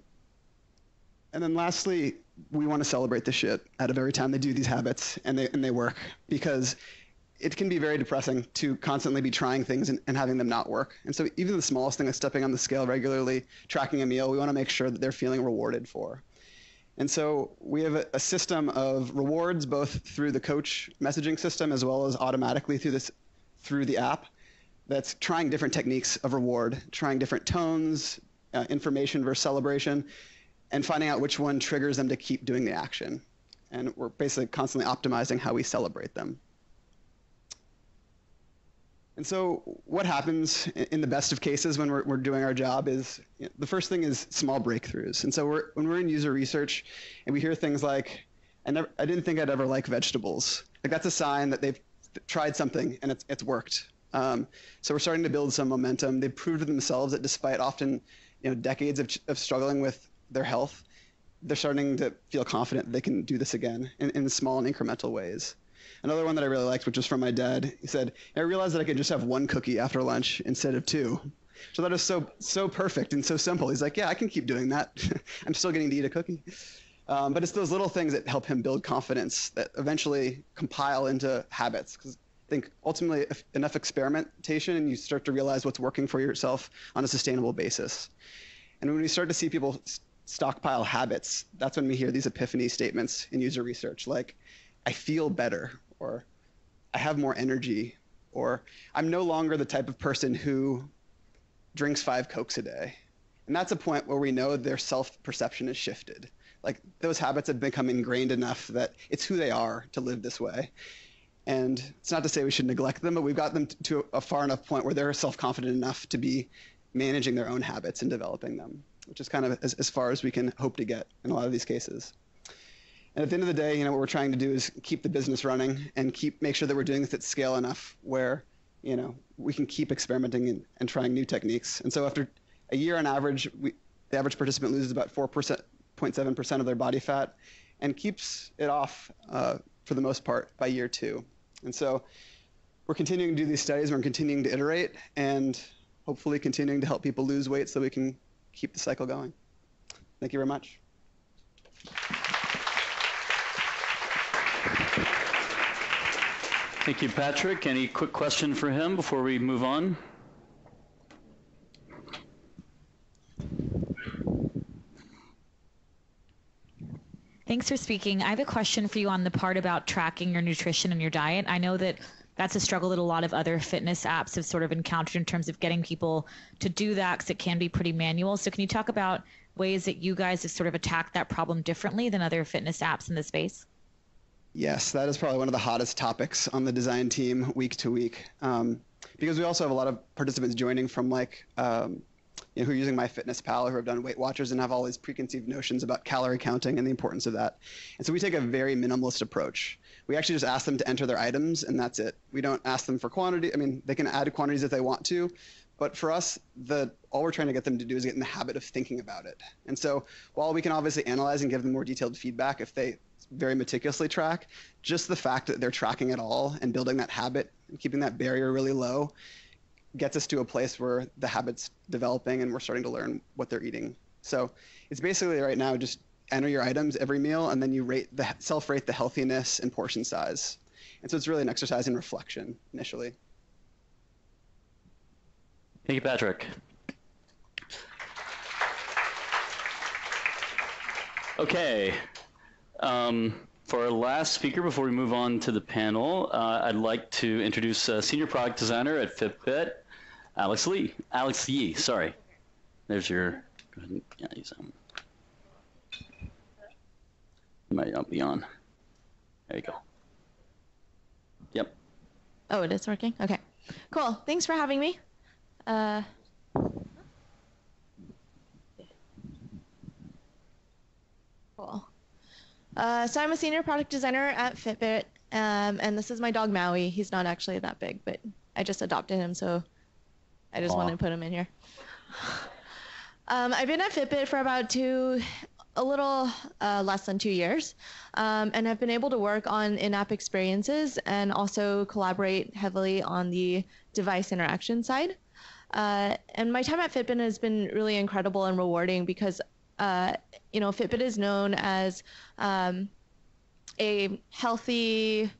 and then lastly, we want to celebrate the shit out of every time they do these habits and they, and they work, because it can be very depressing to constantly be trying things and, and having them not work. And so even the smallest thing, like stepping on the scale regularly, tracking a meal, we want to make sure that they're feeling rewarded for. And so we have a, a system of rewards, both through the coach messaging system as well as automatically through this, through the app, that's trying different techniques of reward, trying different tones, uh, information versus celebration, and finding out which one triggers them to keep doing the action. And we're basically constantly optimizing how we celebrate them. And so what happens in the best of cases when we're, we're doing our job is, you know, the first thing is small breakthroughs. And so we're, when we're in user research and we hear things like, I, never, I didn't think I'd ever like vegetables. Like, that's a sign that they've tried something and it's, it's worked. Um, so we're starting to build some momentum. They've proved to themselves that despite often, you know, decades of, of struggling with their health, they're starting to feel confident that they can do this again in, in small and incremental ways. Another one that I really liked, which was from my dad, he said, I realized that I could just have one cookie after lunch instead of two. So that is so so perfect and so simple. He's like, yeah, I can keep doing that. I'm still getting to eat a cookie. Um, but it's those little things that help him build confidence that eventually compile into habits. Because I think ultimately if enough experimentation and you start to realize what's working for yourself on a sustainable basis. And when we start to see people stockpile habits, that's when we hear these epiphany statements in user research, like, I feel better, or I have more energy, or I'm no longer the type of person who drinks five Cokes a day. And that's a point where we know their self-perception has shifted. Like, those habits have become ingrained enough that it's who they are to live this way. And it's not to say we should neglect them, but we've got them to a far enough point where they're self-confident enough to be managing their own habits and developing them, which is kind of as, as far as we can hope to get in a lot of these cases. And at the end of the day, you know, what we're trying to do is keep the business running and keep make sure that we're doing this at scale enough where, you know, we can keep experimenting and, and trying new techniques. And so after a year on average, we, the average participant loses about four point seven percent of their body fat and keeps it off uh, for the most part by year two. And so we're continuing to do these studies, we're continuing to iterate and hopefully continuing to help people lose weight so we can keep the cycle going. Thank you very much. Thank you, Patrick. Any quick question for him before we move on? Thanks for speaking. I have a question for you on the part about tracking your nutrition and your diet. I know that that's a struggle that a lot of other fitness apps have sort of encountered in terms of getting people to do that, because it can be pretty manual. So can you talk about ways that you guys have sort of attacked that problem differently than other fitness apps in the space? Yes, that is probably one of the hottest topics on the design team week to week, um, because we also have a lot of participants joining from like, um, you know, who are using MyFitnessPal, who have done Weight Watchers and have all these preconceived notions about calorie counting and the importance of that. And so we take a very minimalist approach. We actually just ask them to enter their items and that's it. We don't ask them for quantity. I mean, they can add quantities if they want to, but for us, the, all we're trying to get them to do is get in the habit of thinking about it. And so while we can obviously analyze and give them more detailed feedback if they very meticulously track, just the fact that they're tracking it all and building that habit and keeping that barrier really low gets us to a place where the habit's developing and we're starting to learn what they're eating So it's basically right now just enter your items every meal, and then you rate the self-rate the healthiness and portion size. And so it's really an exercise in reflection initially. Thank you, Patrick. Okay. Um, for our last speaker, before we move on to the panel, uh, I'd like to introduce a senior product designer at Fitbit, Alex Lee. Alex Yee, sorry. There's your. Go ahead and, yeah, use that one. It might not be on. There you go. Yep. Oh, it is working? Okay. Cool. Thanks for having me. Uh, cool. Uh, so I'm a senior product designer at Fitbit, um, and this is my dog Maui. He's not actually that big, but I just adopted him, so I just Aww. wanted to put him in here. um, I've been at Fitbit for about two, a little uh, less than two years, um, and I've been able to work on in-app experiences and also collaborate heavily on the device interaction side. Uh, and my time at Fitbit has been really incredible and rewarding because, uh, you know, Fitbit is known as um, a healthy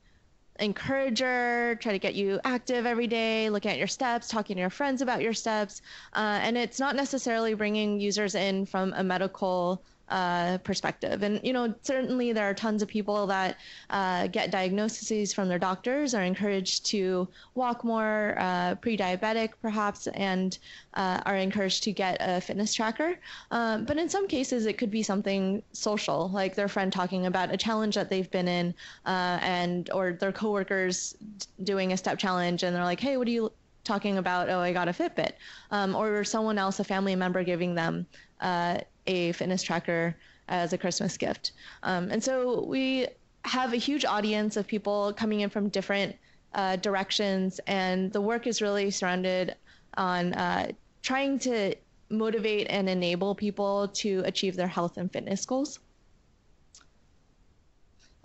encourager, try to get you active every day, looking at your steps, talking to your friends about your steps. Uh, and it's not necessarily bringing users in from a medical uh, perspective. And, you know, certainly there are tons of people that uh, get diagnoses from their doctors, are encouraged to walk more, uh, pre-diabetic perhaps, and uh, are encouraged to get a fitness tracker. Um, but in some cases, it could be something social, like their friend talking about a challenge that they've been in, uh, and or their coworkers doing a step challenge, and they're like, hey, what do you talking about? Oh, I got a Fitbit. Um, or someone else, a family member, giving them uh, a fitness tracker as a Christmas gift. Um, and so we have a huge audience of people coming in from different uh, directions, and the work is really surrounded on uh, trying to motivate and enable people to achieve their health and fitness goals.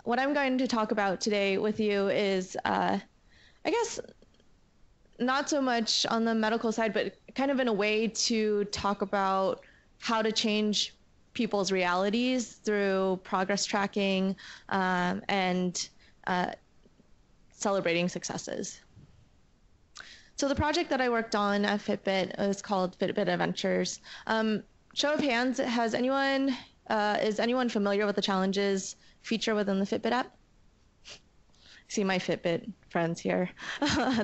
What I'm going to talk about today with you is, uh, I guess, not so much on the medical side, but kind of in a way to talk about how to change people's realities through progress tracking um, and uh, celebrating successes. So the project that I worked on at Fitbit is called Fitbit Adventures. Um, show of hands, has anyone, uh, is anyone familiar with the challenges feature within the Fitbit app? See my Fitbit friends here.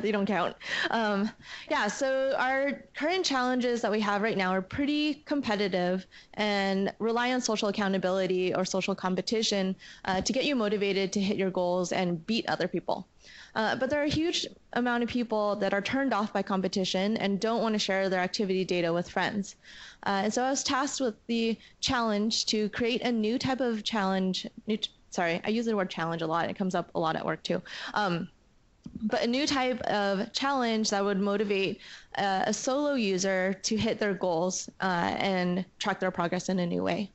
They don't count. Um, yeah, so our current challenges that we have right now are pretty competitive and rely on social accountability or social competition uh, to get you motivated to hit your goals and beat other people. Uh, but there are a huge amount of people that are turned off by competition and don't want to share their activity data with friends. Uh, and so I was tasked with the challenge to create a new type of challenge, new Sorry, I use the word challenge a lot. It comes up a lot at work too. Um, but a new type of challenge that would motivate uh, a solo user to hit their goals uh, and track their progress in a new way.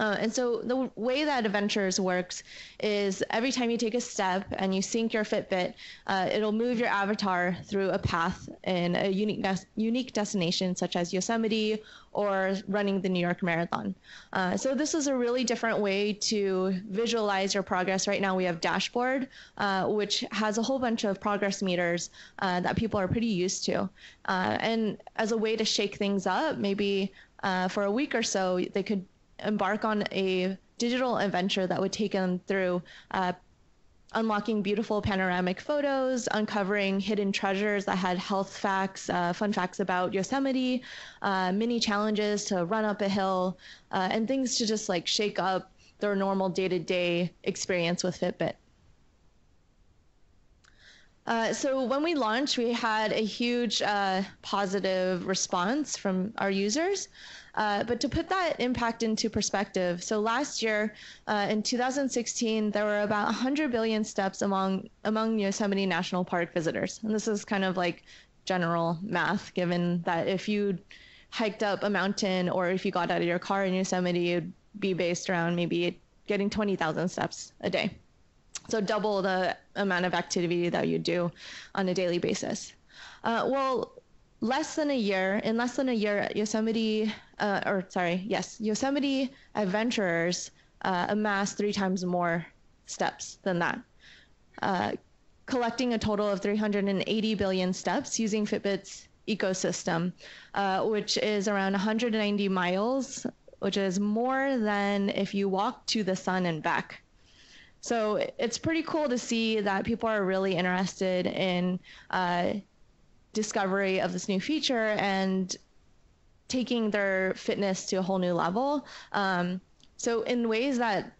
Uh, and so the way that Adventures works is every time you take a step and you sync your Fitbit, uh, it'll move your avatar through a path in a unique des- unique destination, such as Yosemite or running the New York Marathon. Uh, so this is a really different way to visualize your progress. Right now we have Dashboard, uh, which has a whole bunch of progress meters uh, that people are pretty used to. Uh, and as a way to shake things up, maybe uh, for a week or so, they could embark on a digital adventure that would take them through uh, unlocking beautiful panoramic photos, uncovering hidden treasures that had health facts, uh, fun facts about Yosemite, uh, mini challenges to run up a hill, uh, and things to just like shake up their normal day-to-day experience with Fitbit. Uh, so when we launched, we had a huge uh, positive response from our users. Uh, but to put that impact into perspective, so last year, uh, in two thousand sixteen, there were about one hundred billion steps among among Yosemite National Park visitors. And this is kind of like general math, given that if you hiked up a mountain or if you got out of your car in Yosemite, it'd be based around maybe getting twenty thousand steps a day. So double the amount of activity that you do on a daily basis. Uh, well, less than a year, in less than a year, Yosemite, uh, or sorry, yes, Yosemite adventurers uh, amassed three times more steps than that, uh, collecting a total of three hundred eighty billion steps using Fitbit's ecosystem, uh, which is around one hundred ninety miles, which is more than if you walk to the sun and back. So it's pretty cool to see that people are really interested in uh, discovery of this new feature and taking their fitness to a whole new level. Um, so in ways that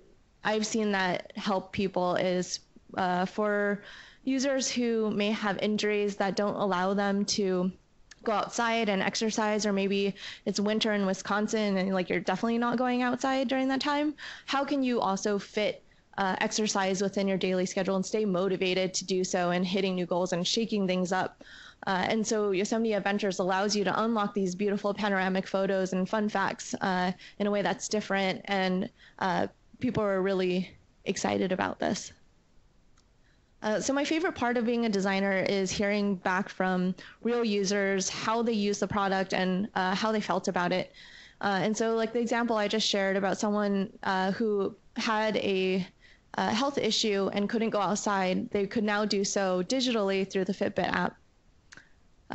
I've seen that help people is uh, for users who may have injuries that don't allow them to go outside and exercise, or maybe it's winter in Wisconsin and like you're definitely not going outside during that time. How can you also fit Uh, exercise within your daily schedule and stay motivated to do so and hitting new goals and shaking things up? Uh, and so Yosemite Adventures allows you to unlock these beautiful panoramic photos and fun facts uh, in a way that's different, and uh, people are really excited about this. Uh, so my favorite part of being a designer is hearing back from real users how they use the product and uh, how they felt about it. Uh, and so like the example I just shared about someone uh, who had a Uh, health issue and couldn't go outside, they could now do so digitally through the Fitbit app.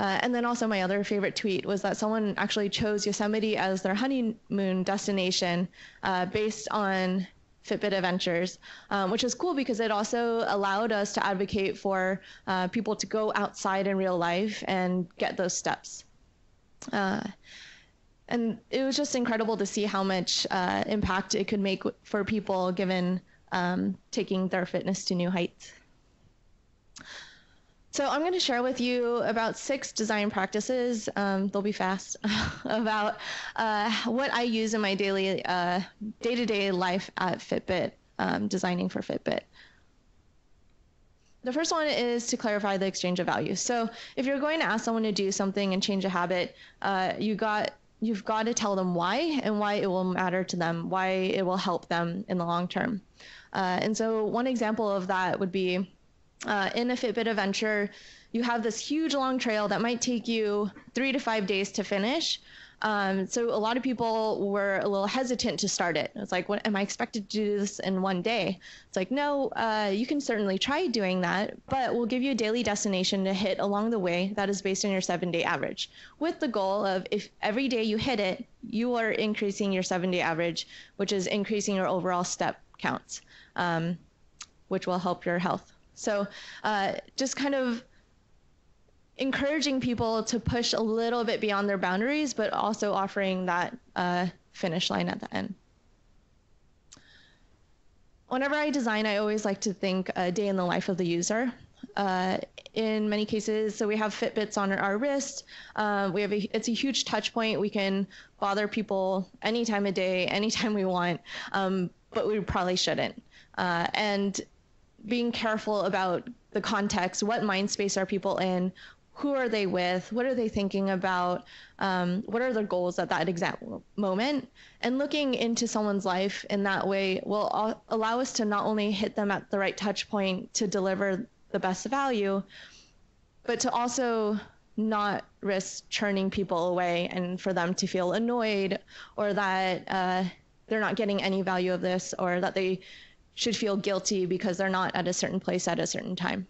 Uh, and then also my other favorite tweet was that someone actually chose Yosemite as their honeymoon destination uh, based on Fitbit Adventures, um, which is cool because it also allowed us to advocate for uh, people to go outside in real life and get those steps. Uh, and it was just incredible to see how much uh, impact it could make for people given Um, taking their fitness to new heights. So I'm going to share with you about six design practices, um, they'll be fast, about uh, what I use in my daily, uh, day-to-day life at Fitbit, um, designing for Fitbit. The first one is to clarify the exchange of value. So if you're going to ask someone to do something and change a habit, uh, you got You've got to tell them why and why it will matter to them, why it will help them in the long term. Uh, and so one example of that would be uh, in a Fitbit adventure, you have this huge long trail that might take you three to five days to finish. Um, so a lot of people were a little hesitant to start it. It's like, what, am I expected to do this in one day? It's like, no, uh, you can certainly try doing that, but we'll give you a daily destination to hit along the way that is based on your seven day average, with the goal of if every day you hit it, you are increasing your seven day average, which is increasing your overall step counts, um, which will help your health. So uh, just kind of encouraging people to push a little bit beyond their boundaries, but also offering that uh, finish line at the end. Whenever I design, I always like to think a day in the life of the user. Uh, in many cases, so we have Fitbits on our wrist. Uh, we have a, it's a huge touch point. We can bother people any time of day, anytime we want, um, but we probably shouldn't. Uh, and being careful about the context, what mind space are people in? Who are they with? What are they thinking about? Um, what are their goals at that exact moment? And looking into someone's life in that way will allow us to not only hit them at the right touch point to deliver the best value, but to also not risk churning people away and for them to feel annoyed or that uh, they're not getting any value of this, or that they should feel guilty because they're not at a certain place at a certain time.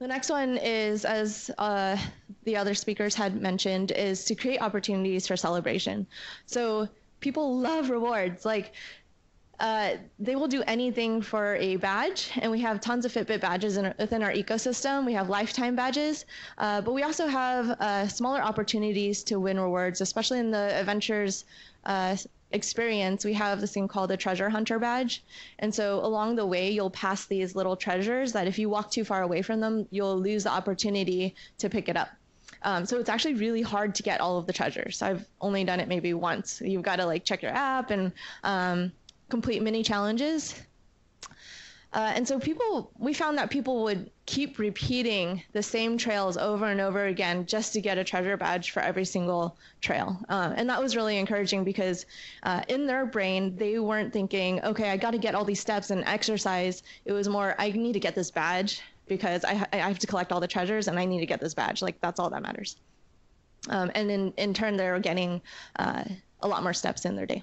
The next one is, as uh, the other speakers had mentioned, is to create opportunities for celebration. So people love rewards. Like uh, they will do anything for a badge, and we have tons of Fitbit badges in, within our ecosystem. We have lifetime badges, uh, but we also have uh, smaller opportunities to win rewards, especially in the adventures uh, experience. We have this thing called the treasure hunter badge, and so along the way you'll pass these little treasures that if you walk too far away from them, you'll lose the opportunity to pick it up. Um, so it's actually really hard to get all of the treasures. I've only done it maybe once. You've got to like check your app and um, complete mini challenges. Uh, and so people, we found that people would keep repeating the same trails over and over again just to get a treasure badge for every single trail. Um, and that was really encouraging because uh, in their brain, they weren't thinking, okay, I got to get all these steps and exercise. It was more, I need to get this badge because I, I have to collect all the treasures and I need to get this badge. Like, that's all that matters. Um, and in, in turn, they're getting uh, a lot more steps in their day.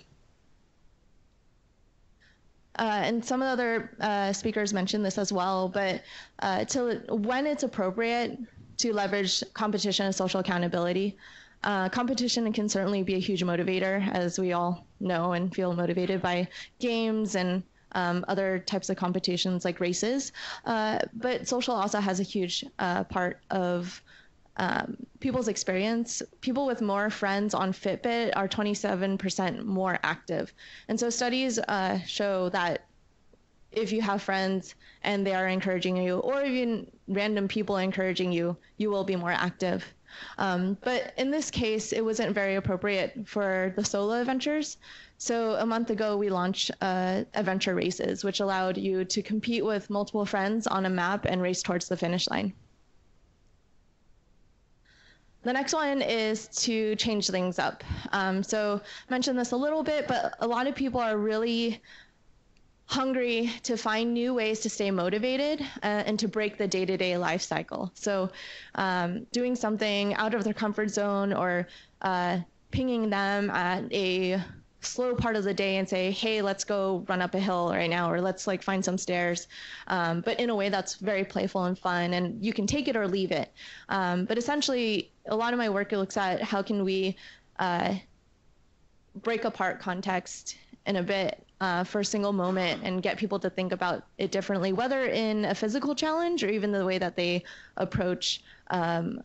Uh, and some of the other uh, speakers mentioned this as well, but uh, to, when it's appropriate to leverage competition and social accountability, uh, competition can certainly be a huge motivator, as we all know and feel motivated by games and um, other types of competitions like races. Uh, but social also has a huge uh, part of Um, people's experience. People with more friends on Fitbit are twenty-seven percent more active. And so studies uh, show that if you have friends and they are encouraging you, or even random people encouraging you, you will be more active. Um, but in this case, it wasn't very appropriate for the solo adventures. So a month ago, we launched uh, adventure races, which allowed you to compete with multiple friends on a map and race towards the finish line. The next one is to change things up. Um, so I mentioned this a little bit, but a lot of people are really hungry to find new ways to stay motivated uh, and to break the day-to-day life cycle. So um, doing something out of their comfort zone, or uh, pinging them at a slow part of the day and say, hey, let's go run up a hill right now, or let's like find some stairs, um, but in a way that's very playful and fun, and you can take it or leave it. Um, but essentially, a lot of my work looks at how can we uh, break apart context in a bit uh, for a single moment and get people to think about it differently, whether in a physical challenge or even the way that they approach um,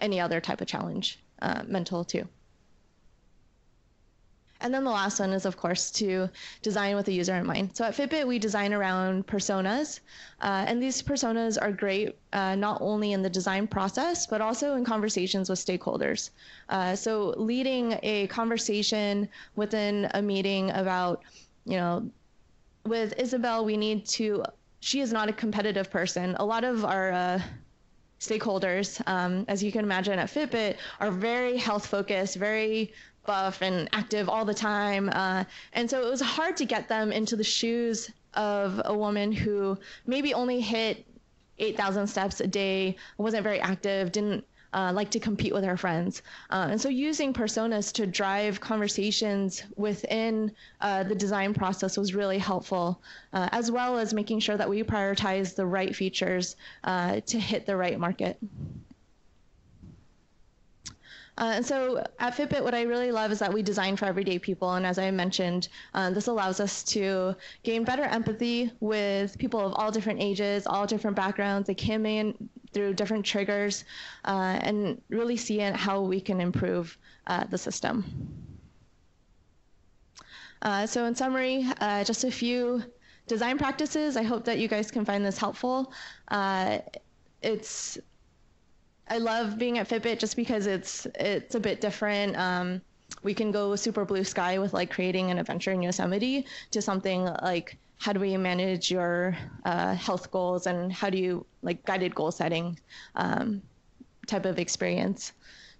any other type of challenge, uh, mental too. And then the last one is, of course, to design with the user in mind. So at Fitbit, we design around personas. Uh, and these personas are great, uh, not only in the design process, but also in conversations with stakeholders. Uh, so leading a conversation within a meeting about, you know, with Isabel, we need to, she is not a competitive person. A lot of our uh, stakeholders, um, as you can imagine at Fitbit, are very health focused, very buff and active all the time. Uh, and so it was hard to get them into the shoes of a woman who maybe only hit eight thousand steps a day, wasn't very active, didn't uh, like to compete with her friends. Uh, and so using personas to drive conversations within uh, the design process was really helpful, uh, as well as making sure that we prioritize the right features uh, to hit the right market. Uh, and so at Fitbit, what I really love is that we design for everyday people. And as I mentioned, uh, this allows us to gain better empathy with people of all different ages, all different backgrounds. They came in through different triggers uh, and really see how we can improve uh, the system. Uh, so in summary, uh, just a few design practices. I hope that you guys can find this helpful. Uh, it's I love being at Fitbit just because it's it's a bit different. Um, we can go super blue sky with like creating an adventure in Yosemite to something like, how do we manage your uh, health goals, and how do you like guided goal setting um, type of experience.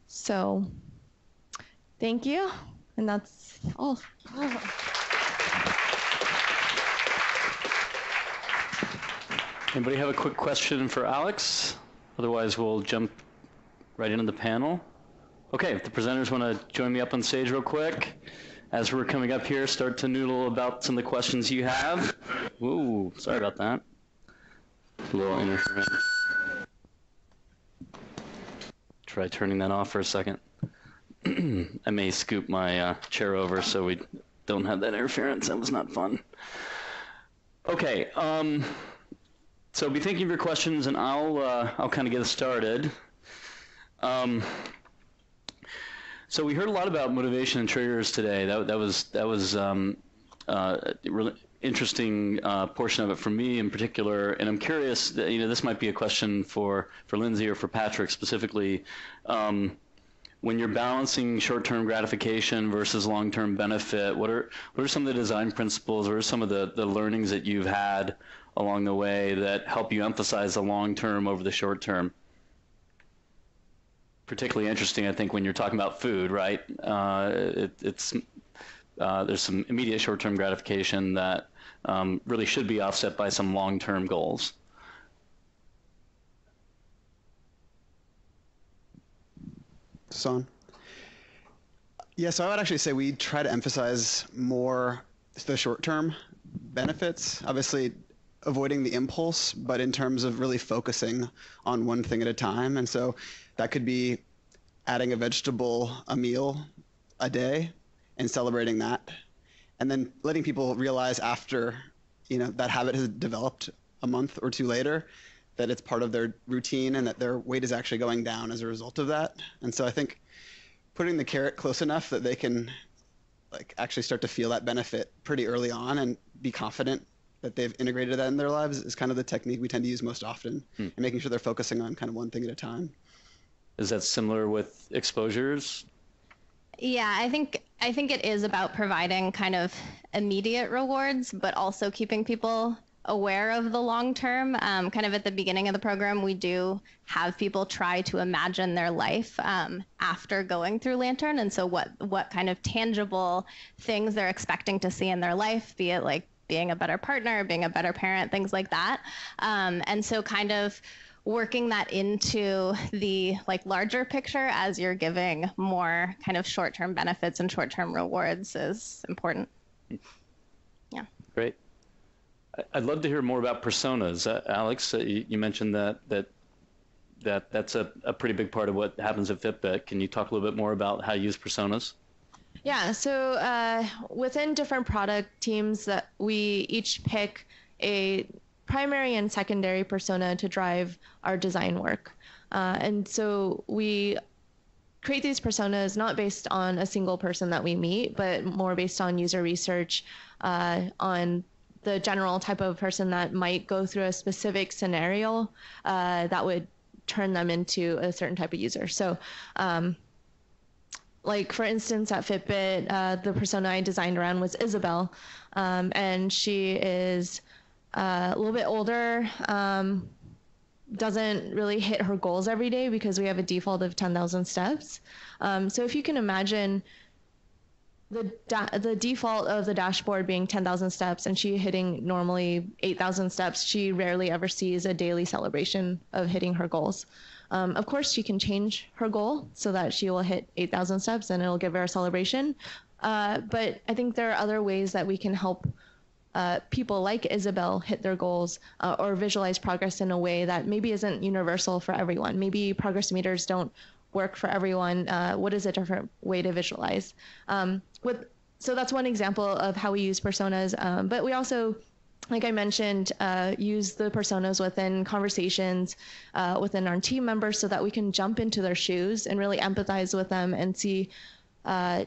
So thank you. And that's all. Oh. Anybody have a quick question for Alex? Otherwise, we'll jump right into the panel. Okay, if the presenters want to join me up on stage real quick, as we're coming up here, start to noodle about some of the questions you have. Ooh, sorry about that. A little interference. Try turning that off for a second. I may scoop my uh, chair over so we don't have that interference. That was not fun. Okay. Um, So be thinking of your questions, and I'll uh, I'll kind of get us started. Um, so we heard a lot about motivation and triggers today. That that was that was um, uh, really interesting uh, portion of it for me in particular. And I'm curious that, you know, this might be a question for for Lindsay or for Patrick specifically. Um, when you're balancing short-term gratification versus long-term benefit, what are what are some of the design principles, or some of the the learnings that you've had along the way that help you emphasize the long term over the short term? Particularly interesting, I think, when you're talking about food, right? Uh, it, it's uh, there's some immediate short term gratification that um, really should be offset by some long term goals. Son. Yeah, so I would actually say we try to emphasize more the short-term benefits, obviously avoiding the impulse, but in terms of really focusing on one thing at a time. And so that could be adding a vegetable a meal a day and celebrating that. And then letting people realize after, you know, that habit has developed a month or two later, that it's part of their routine and that their weight is actually going down as a result of that. And so I think putting the carrot close enough that they can like actually start to feel that benefit pretty early on and be confident that they've integrated that in their lives is kind of the technique we tend to use most often, hmm. and making sure they're focusing on kind of one thing at a time. Is that similar with exposures? Yeah, I think I think it is about providing kind of immediate rewards, but also keeping people aware of the long term. Um, kind of at the beginning of the program, we do have people try to imagine their life um, after going through Lantern. And so what what kind of tangible things they're expecting to see in their life, be it like being a better partner, being a better parent, things like that. Um, and so kind of working that into the like larger picture as you're giving more kind of short-term benefits and short-term rewards is important. Yeah. Great. I'd love to hear more about personas. Uh, Alex, uh, you, you mentioned that that that that's a, a pretty big part of what happens at Fitbit. Can you talk a little bit more about how you use personas? Yeah, so uh, within different product teams, that we each pick a primary and secondary persona to drive our design work. Uh, and so we create these personas not based on a single person that we meet, but more based on user research, uh, on the general type of person that might go through a specific scenario uh, that would turn them into a certain type of user. So um, like for instance, at Fitbit, uh, the persona I designed around was Isabel, um, and she is uh, a little bit older, um, doesn't really hit her goals every day because we have a default of ten thousand steps. Um, so if you can imagine the da the default of the dashboard being ten thousand steps and she hitting normally eight thousand steps, she rarely ever sees a daily celebration of hitting her goals. Um, of course, she can change her goal so that she will hit eight thousand steps and it'll give her a celebration. Uh, but I think there are other ways that we can help uh, people like Isabel hit their goals uh, or visualize progress in a way that maybe isn't universal for everyone. Maybe progress meters don't work for everyone. Uh, what is a different way to visualize? Um, with so that's one example of how we use personas. Um, but we also, like I mentioned, uh, use the personas within conversations uh, within our team members so that we can jump into their shoes and really empathize with them and see, uh,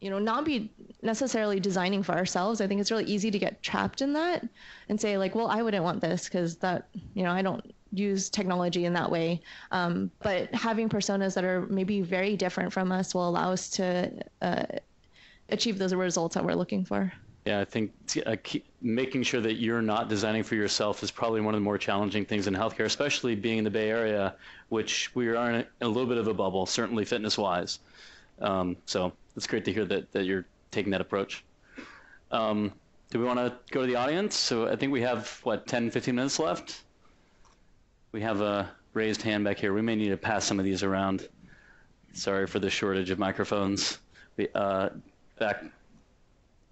you know, not be necessarily designing for ourselves. I think it's really easy to get trapped in that and say like, well, I wouldn't want this because that, you know, I don't use technology in that way. Um, but having personas that are maybe very different from us will allow us to uh, achieve those results that we're looking for. Yeah, I think uh, keep making sure that you're not designing for yourself is probably one of the more challenging things in healthcare, especially being in the Bay Area, which we are in a, in a little bit of a bubble, certainly fitness-wise. Um, so it's great to hear that, that you're taking that approach. Um, do we want to go to the audience? So I think we have, what, ten, fifteen minutes left? We have a raised hand back here. We may need to pass some of these around. Sorry for the shortage of microphones. We, uh, back.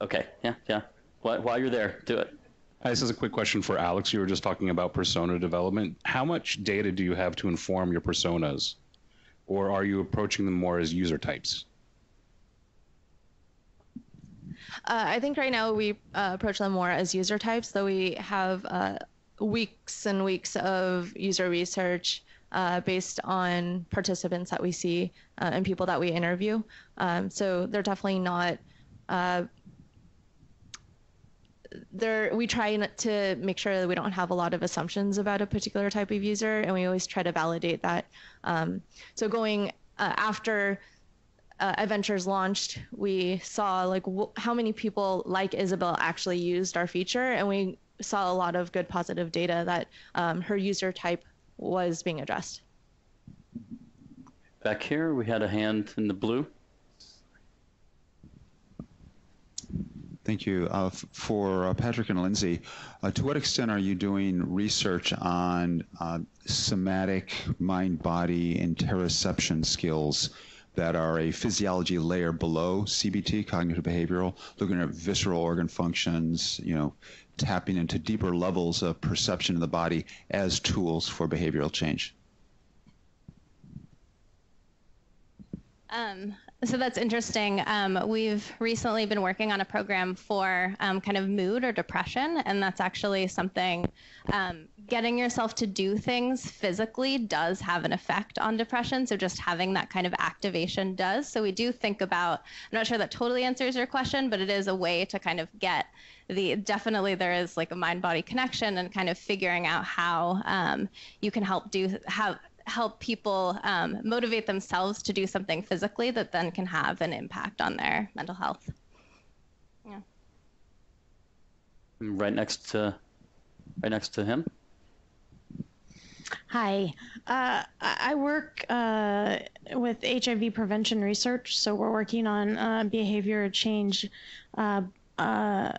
Okay, yeah, yeah. While, while you're there, do it. Hi, this is a quick question for Alex. You were just talking about persona development. How much data do you have to inform your personas? Or are you approaching them more as user types? Uh, I think right now we uh, approach them more as user types, though we have uh, weeks and weeks of user research uh, based on participants that we see uh, and people that we interview. Um, so they're definitely not, uh, they're, we try to make sure that we don't have a lot of assumptions about a particular type of user, and we always try to validate that. Um, so going uh, after Uh, Adventures launched, we saw like how many people like Isabel actually used our feature, and we saw a lot of good positive data that um, her user type was being addressed. Back here, we had a hand in the blue. Thank you. Uh, for uh, Patrick and Lindsay, uh, to what extent are you doing research on uh, somatic mind-body interoception skills that are a physiology layer below C B T, cognitive behavioral, looking at visceral organ functions, you know, tapping into deeper levels of perception in the body as tools for behavioral change? Um, so that's interesting. Um, we've recently been working on a program for um, kind of mood or depression, and that's actually something, um, getting yourself to do things physically does have an effect on depression. So just having that kind of activation does. So we do think about, I'm not sure that totally answers your question, but it is a way to kind of get the, definitely there is like a mind-body connection and kind of figuring out how um, you can help do, how, help people um, motivate themselves to do something physically that then can have an impact on their mental health. Yeah. Right next to, right next to him. Hi, uh, I work uh, with H I V prevention research, so we're working on uh, behavior change uh, uh,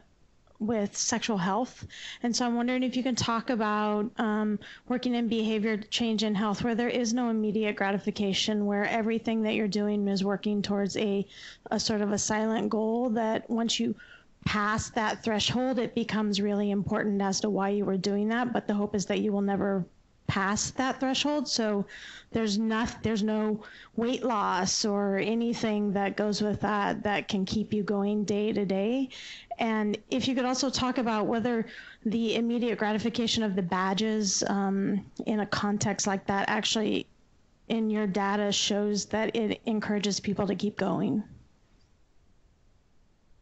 with sexual health. And so I'm wondering if you can talk about um, working in behavior change in health where there is no immediate gratification, where everything that you're doing is working towards a, a sort of a silent goal that once you pass that threshold, it becomes really important as to why you were doing that. But the hope is that you will never past that threshold, so there's not, there's no weight loss or anything that goes with that that can keep you going day to day. And if you could also talk about whether the immediate gratification of the badges um, in a context like that actually in your data shows that it encourages people to keep going.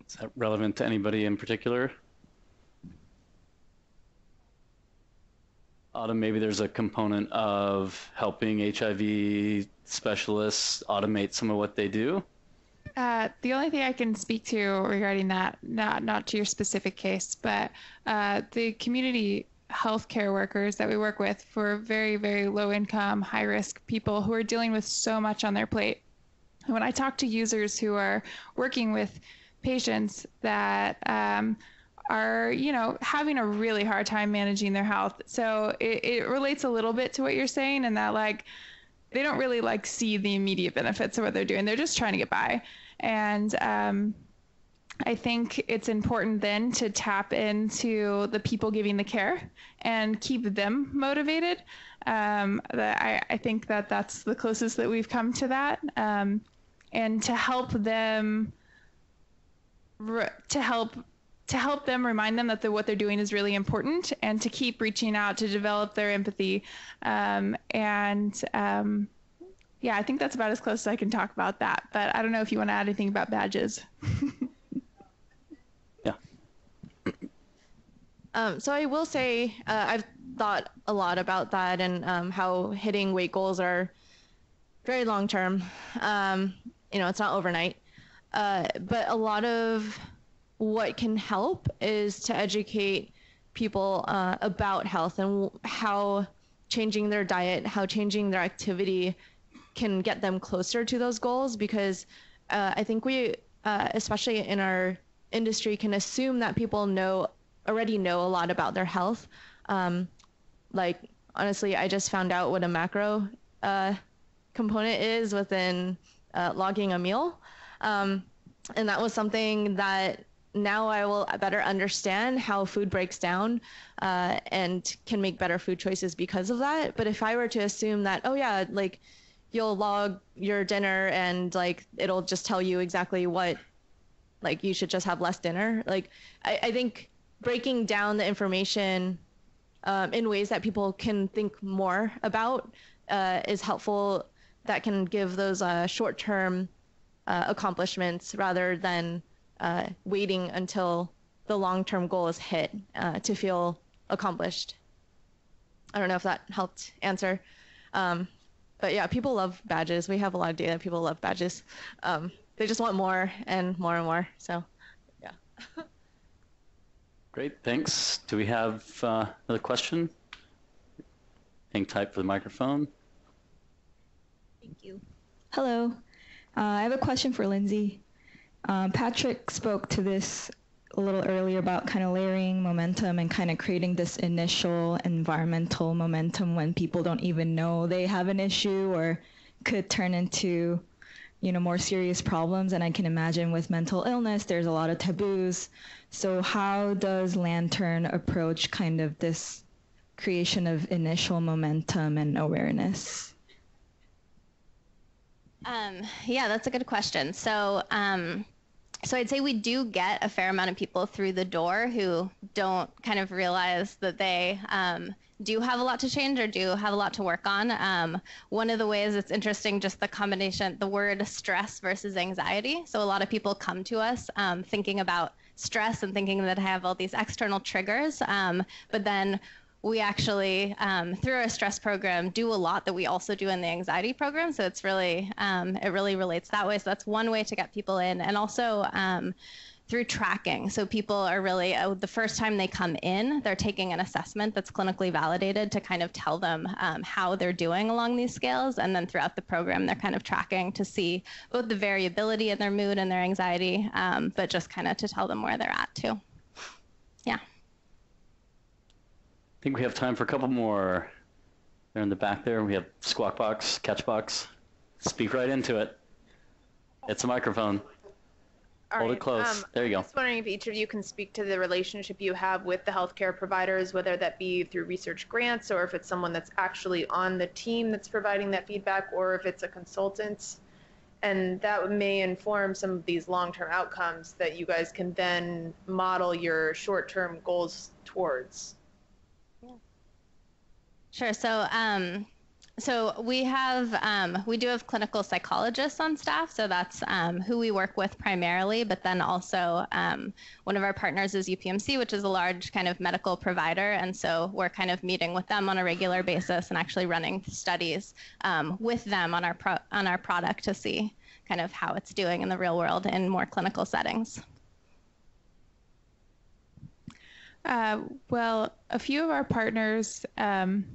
Is that relevant to anybody in particular? Autumn, maybe there's a component of helping H I V specialists automate some of what they do? Uh, the only thing I can speak to regarding that, not, not to your specific case, but uh, the community healthcare workers that we work with for very, very low income, high risk people who are dealing with so much on their plate. And when I talk to users who are working with patients that um, are, you know, having a really hard time managing their health. So it, it relates a little bit to what you're saying, and that like, they don't really like see the immediate benefits of what they're doing. They're just trying to get by. And um, I think it's important then to tap into the people giving the care and keep them motivated. Um, I, I think that that's the closest that we've come to that. Um, and to help them, to help to help them, remind them that the, what they're doing is really important, and to keep reaching out to develop their empathy. Um, and um, yeah, I think that's about as close as I can talk about that, but I don't know if you want to add anything about badges. Yeah. Um, so I will say, uh, I've thought a lot about that and um, how hitting weight goals are very long-term. Um, you know, it's not overnight, uh, but a lot of what can help is to educate people uh, about health and how changing their diet, how changing their activity can get them closer to those goals. Because uh, I think we, uh, especially in our industry, can assume that people know, already know a lot about their health. Um, like, honestly, I just found out what a macro uh, component is within uh, logging a meal. Um, and that was something that now I will better understand how food breaks down uh, and can make better food choices because of that. But if I were to assume that, oh yeah, like you'll log your dinner and like it'll just tell you exactly what, like you should just have less dinner. Like I, I think breaking down the information um, in ways that people can think more about uh, is helpful. That can give those uh, short-term uh, accomplishments rather than Uh, waiting until the long-term goal is hit uh, to feel accomplished. I don't know if that helped answer. Um, but yeah, people love badges. We have a lot of data. People love badges. Um, they just want more and more and more. So yeah. Great, thanks. Do we have uh, another question? Hang tight for the microphone. Thank you. Hello. Uh, I have a question for Lindsay. Uh, Patrick spoke to this a little earlier about kind of layering momentum and kind of creating this initial environmental momentum when people don't even know they have an issue or could turn into, you know, more serious problems. And I can imagine with mental illness, there's a lot of taboos. So how does Lantern approach kind of this creation of initial momentum and awareness? Um, yeah, that's a good question. So, um, So I'd say we do get a fair amount of people through the door who don't kind of realize that they um, do have a lot to change or do have a lot to work on. Um, one of the ways it's interesting, just the combination, the word stress versus anxiety. So a lot of people come to us um, thinking about stress and thinking that I have all these external triggers, um, but then we actually, um, through our stress program, do a lot that we also do in the anxiety program. So it's really, um, it really relates that way. So that's one way to get people in. And also um, through tracking. So people are really, uh, the first time they come in, they're taking an assessment that's clinically validated to kind of tell them um, how they're doing along these scales. And then throughout the program, they're kind of tracking to see both the variability in their mood and their anxiety, um, but just kind of to tell them where they're at too. Yeah. I think we have time for a couple more. They're in the back there. We have Squawk Box, Catch Box. Speak right into it. It's a microphone. All Hold right. it close. Um, there you go. I'm just wondering if each of you can speak to the relationship you have with the healthcare providers, whether that be through research grants or if it's someone that's actually on the team that's providing that feedback or if it's a consultant. And that may inform some of these long-term outcomes that you guys can then model your short-term goals towards. Sure. So, um, so we have um, we do have clinical psychologists on staff. So that's um, who we work with primarily. But then also um, one of our partners is U P M C, which is a large kind of medical provider. And so we're kind of meeting with them on a regular basis and actually running studies um, with them on our pro on our product to see kind of how it's doing in the real world in more clinical settings. Uh, well, a few of our partners, um,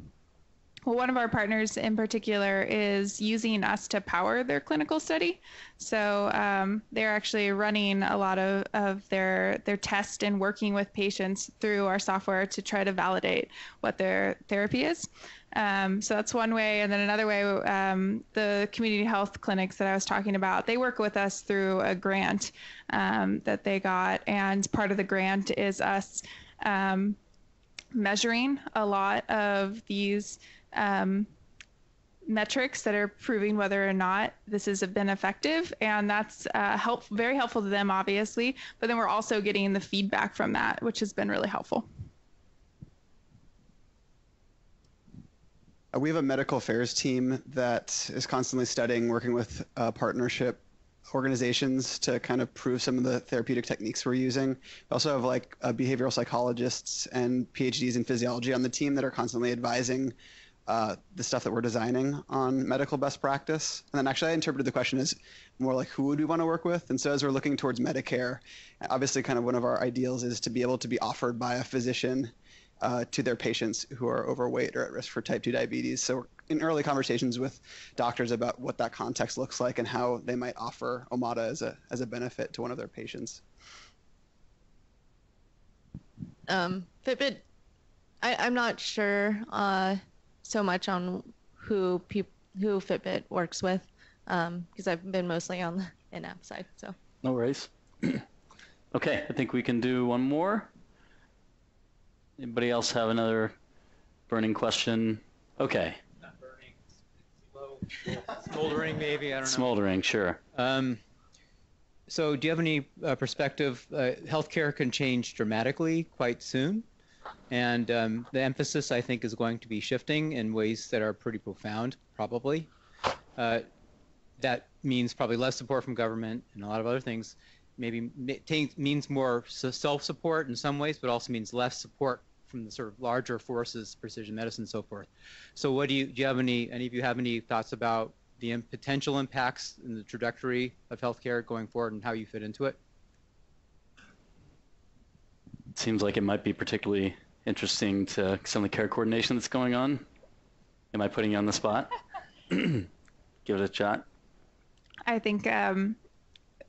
well, one of our partners in particular is using us to power their clinical study. So um, they're actually running a lot of, of their their tests and working with patients through our software to try to validate what their therapy is. Um, so that's one way. And then another way, um, the community health clinics that I was talking about, they work with us through a grant um, that they got. And part of the grant is us um, measuring a lot of these um, metrics that are proving whether or not this has been effective. And that's uh, help, very helpful to them, obviously. But then we're also getting the feedback from that, which has been really helpful. We have a medical affairs team that is constantly studying, working with uh, partnership organizations to kind of prove some of the therapeutic techniques we're using. We also have like uh, behavioral psychologists and P H Ds in physiology on the team that are constantly advising uh, the stuff that we're designing on medical best practice. And then actually I interpreted the question as more like who would we want to work with? And so as we're looking towards Medicare, obviously kind of one of our ideals is to be able to be offered by a physician Uh, to their patients who are overweight or at risk for type two diabetes. So we're in early conversations with doctors about what that context looks like and how they might offer Omada as a, as a benefit to one of their patients. Um, Fitbit, I, I'm not sure uh, so much on who, who Fitbit works with because um, I've been mostly on the in-app side. So. No worries. Okay, I think we can do one more. Anybody else have another burning question? Okay. Not burning, it's low. Smoldering maybe, I don't know. Smoldering, sure. Um, so do you have any uh, perspective? Uh, healthcare can change dramatically quite soon. And um, the emphasis, I think, is going to be shifting in ways that are pretty profound, probably. Uh, that means probably less support from government and a lot of other things. Maybe means more self-support in some ways, but also means less support from the sort of larger forces, precision medicine, and so forth. So what do you, do you have any, any of you have any thoughts about the potential impacts in the trajectory of healthcare going forward and how you fit into it? It seems like it might be particularly interesting to some of the care coordination that's going on. Am I putting you on the spot? Give it a shot. I think, um,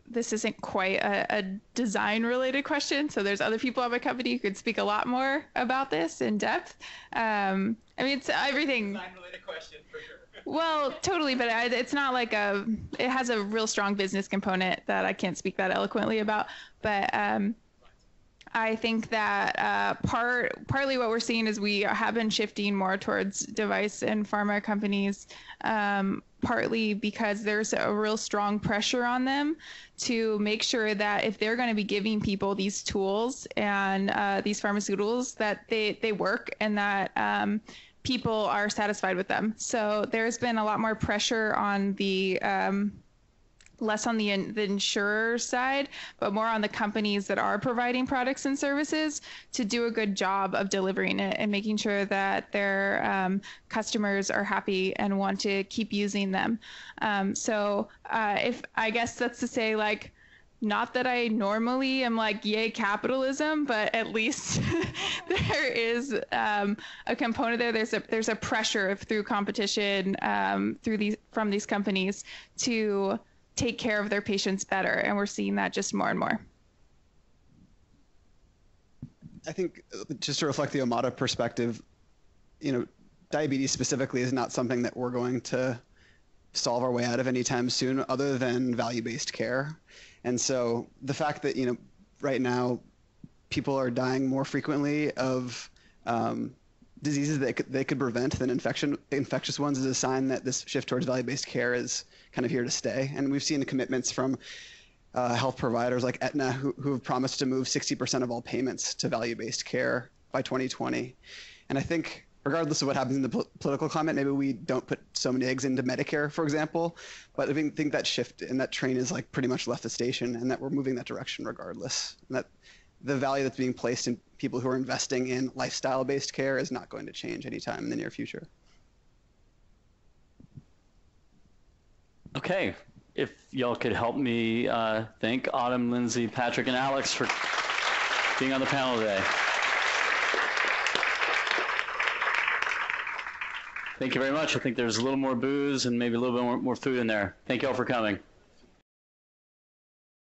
this isn't quite a, a design related question. So there's other people at my company who could speak a lot more about this in depth. Um, I mean, it's everything. Design related question for sure. Well, totally, but I, it's not like a, it has a real strong business component that I can't speak that eloquently about. But um, I think that uh, part, partly what we're seeing is we have been shifting more towards device and pharma companies, um, partly because there's a real strong pressure on them to make sure that if they're going to be giving people these tools and uh, these pharmaceuticals, that they, they work and that um, people are satisfied with them. So there's been a lot more pressure on the um, less on the, in, the insurer side, but more on the companies that are providing products and services to do a good job of delivering it and making sure that their um, customers are happy and want to keep using them. Um, so uh, if I guess that's to say, like, not that I normally am like, yay, capitalism, but at least there is um, a component there. There's a there's a pressure of, through competition um, through these from these companies to take care of their patients better. And we're seeing that just more and more. I think just to reflect the Omada perspective, you know, diabetes specifically is not something that we're going to solve our way out of anytime soon other than value-based care. And so the fact that, you know, right now people are dying more frequently of um, diseases that they could prevent than infection, infectious ones is a sign that this shift towards value-based care is kind of here to stay. And we've seen commitments from uh, health providers like Aetna who, who have promised to move sixty percent of all payments to value-based care by twenty twenty. And I think regardless of what happens in the pol political climate, maybe we don't put so many eggs into Medicare, for example, but I think that shift and that train is like pretty much left the station and that we're moving that direction regardless. And that the value that's being placed in people who are investing in lifestyle-based care is not going to change anytime in the near future. Okay, if y'all could help me uh, thank Autumn, Lindsay, Patrick, and Alex for being on the panel today. Thank you very much. I think there's a little more booze and maybe a little bit more, more food in there. Thank you all for coming.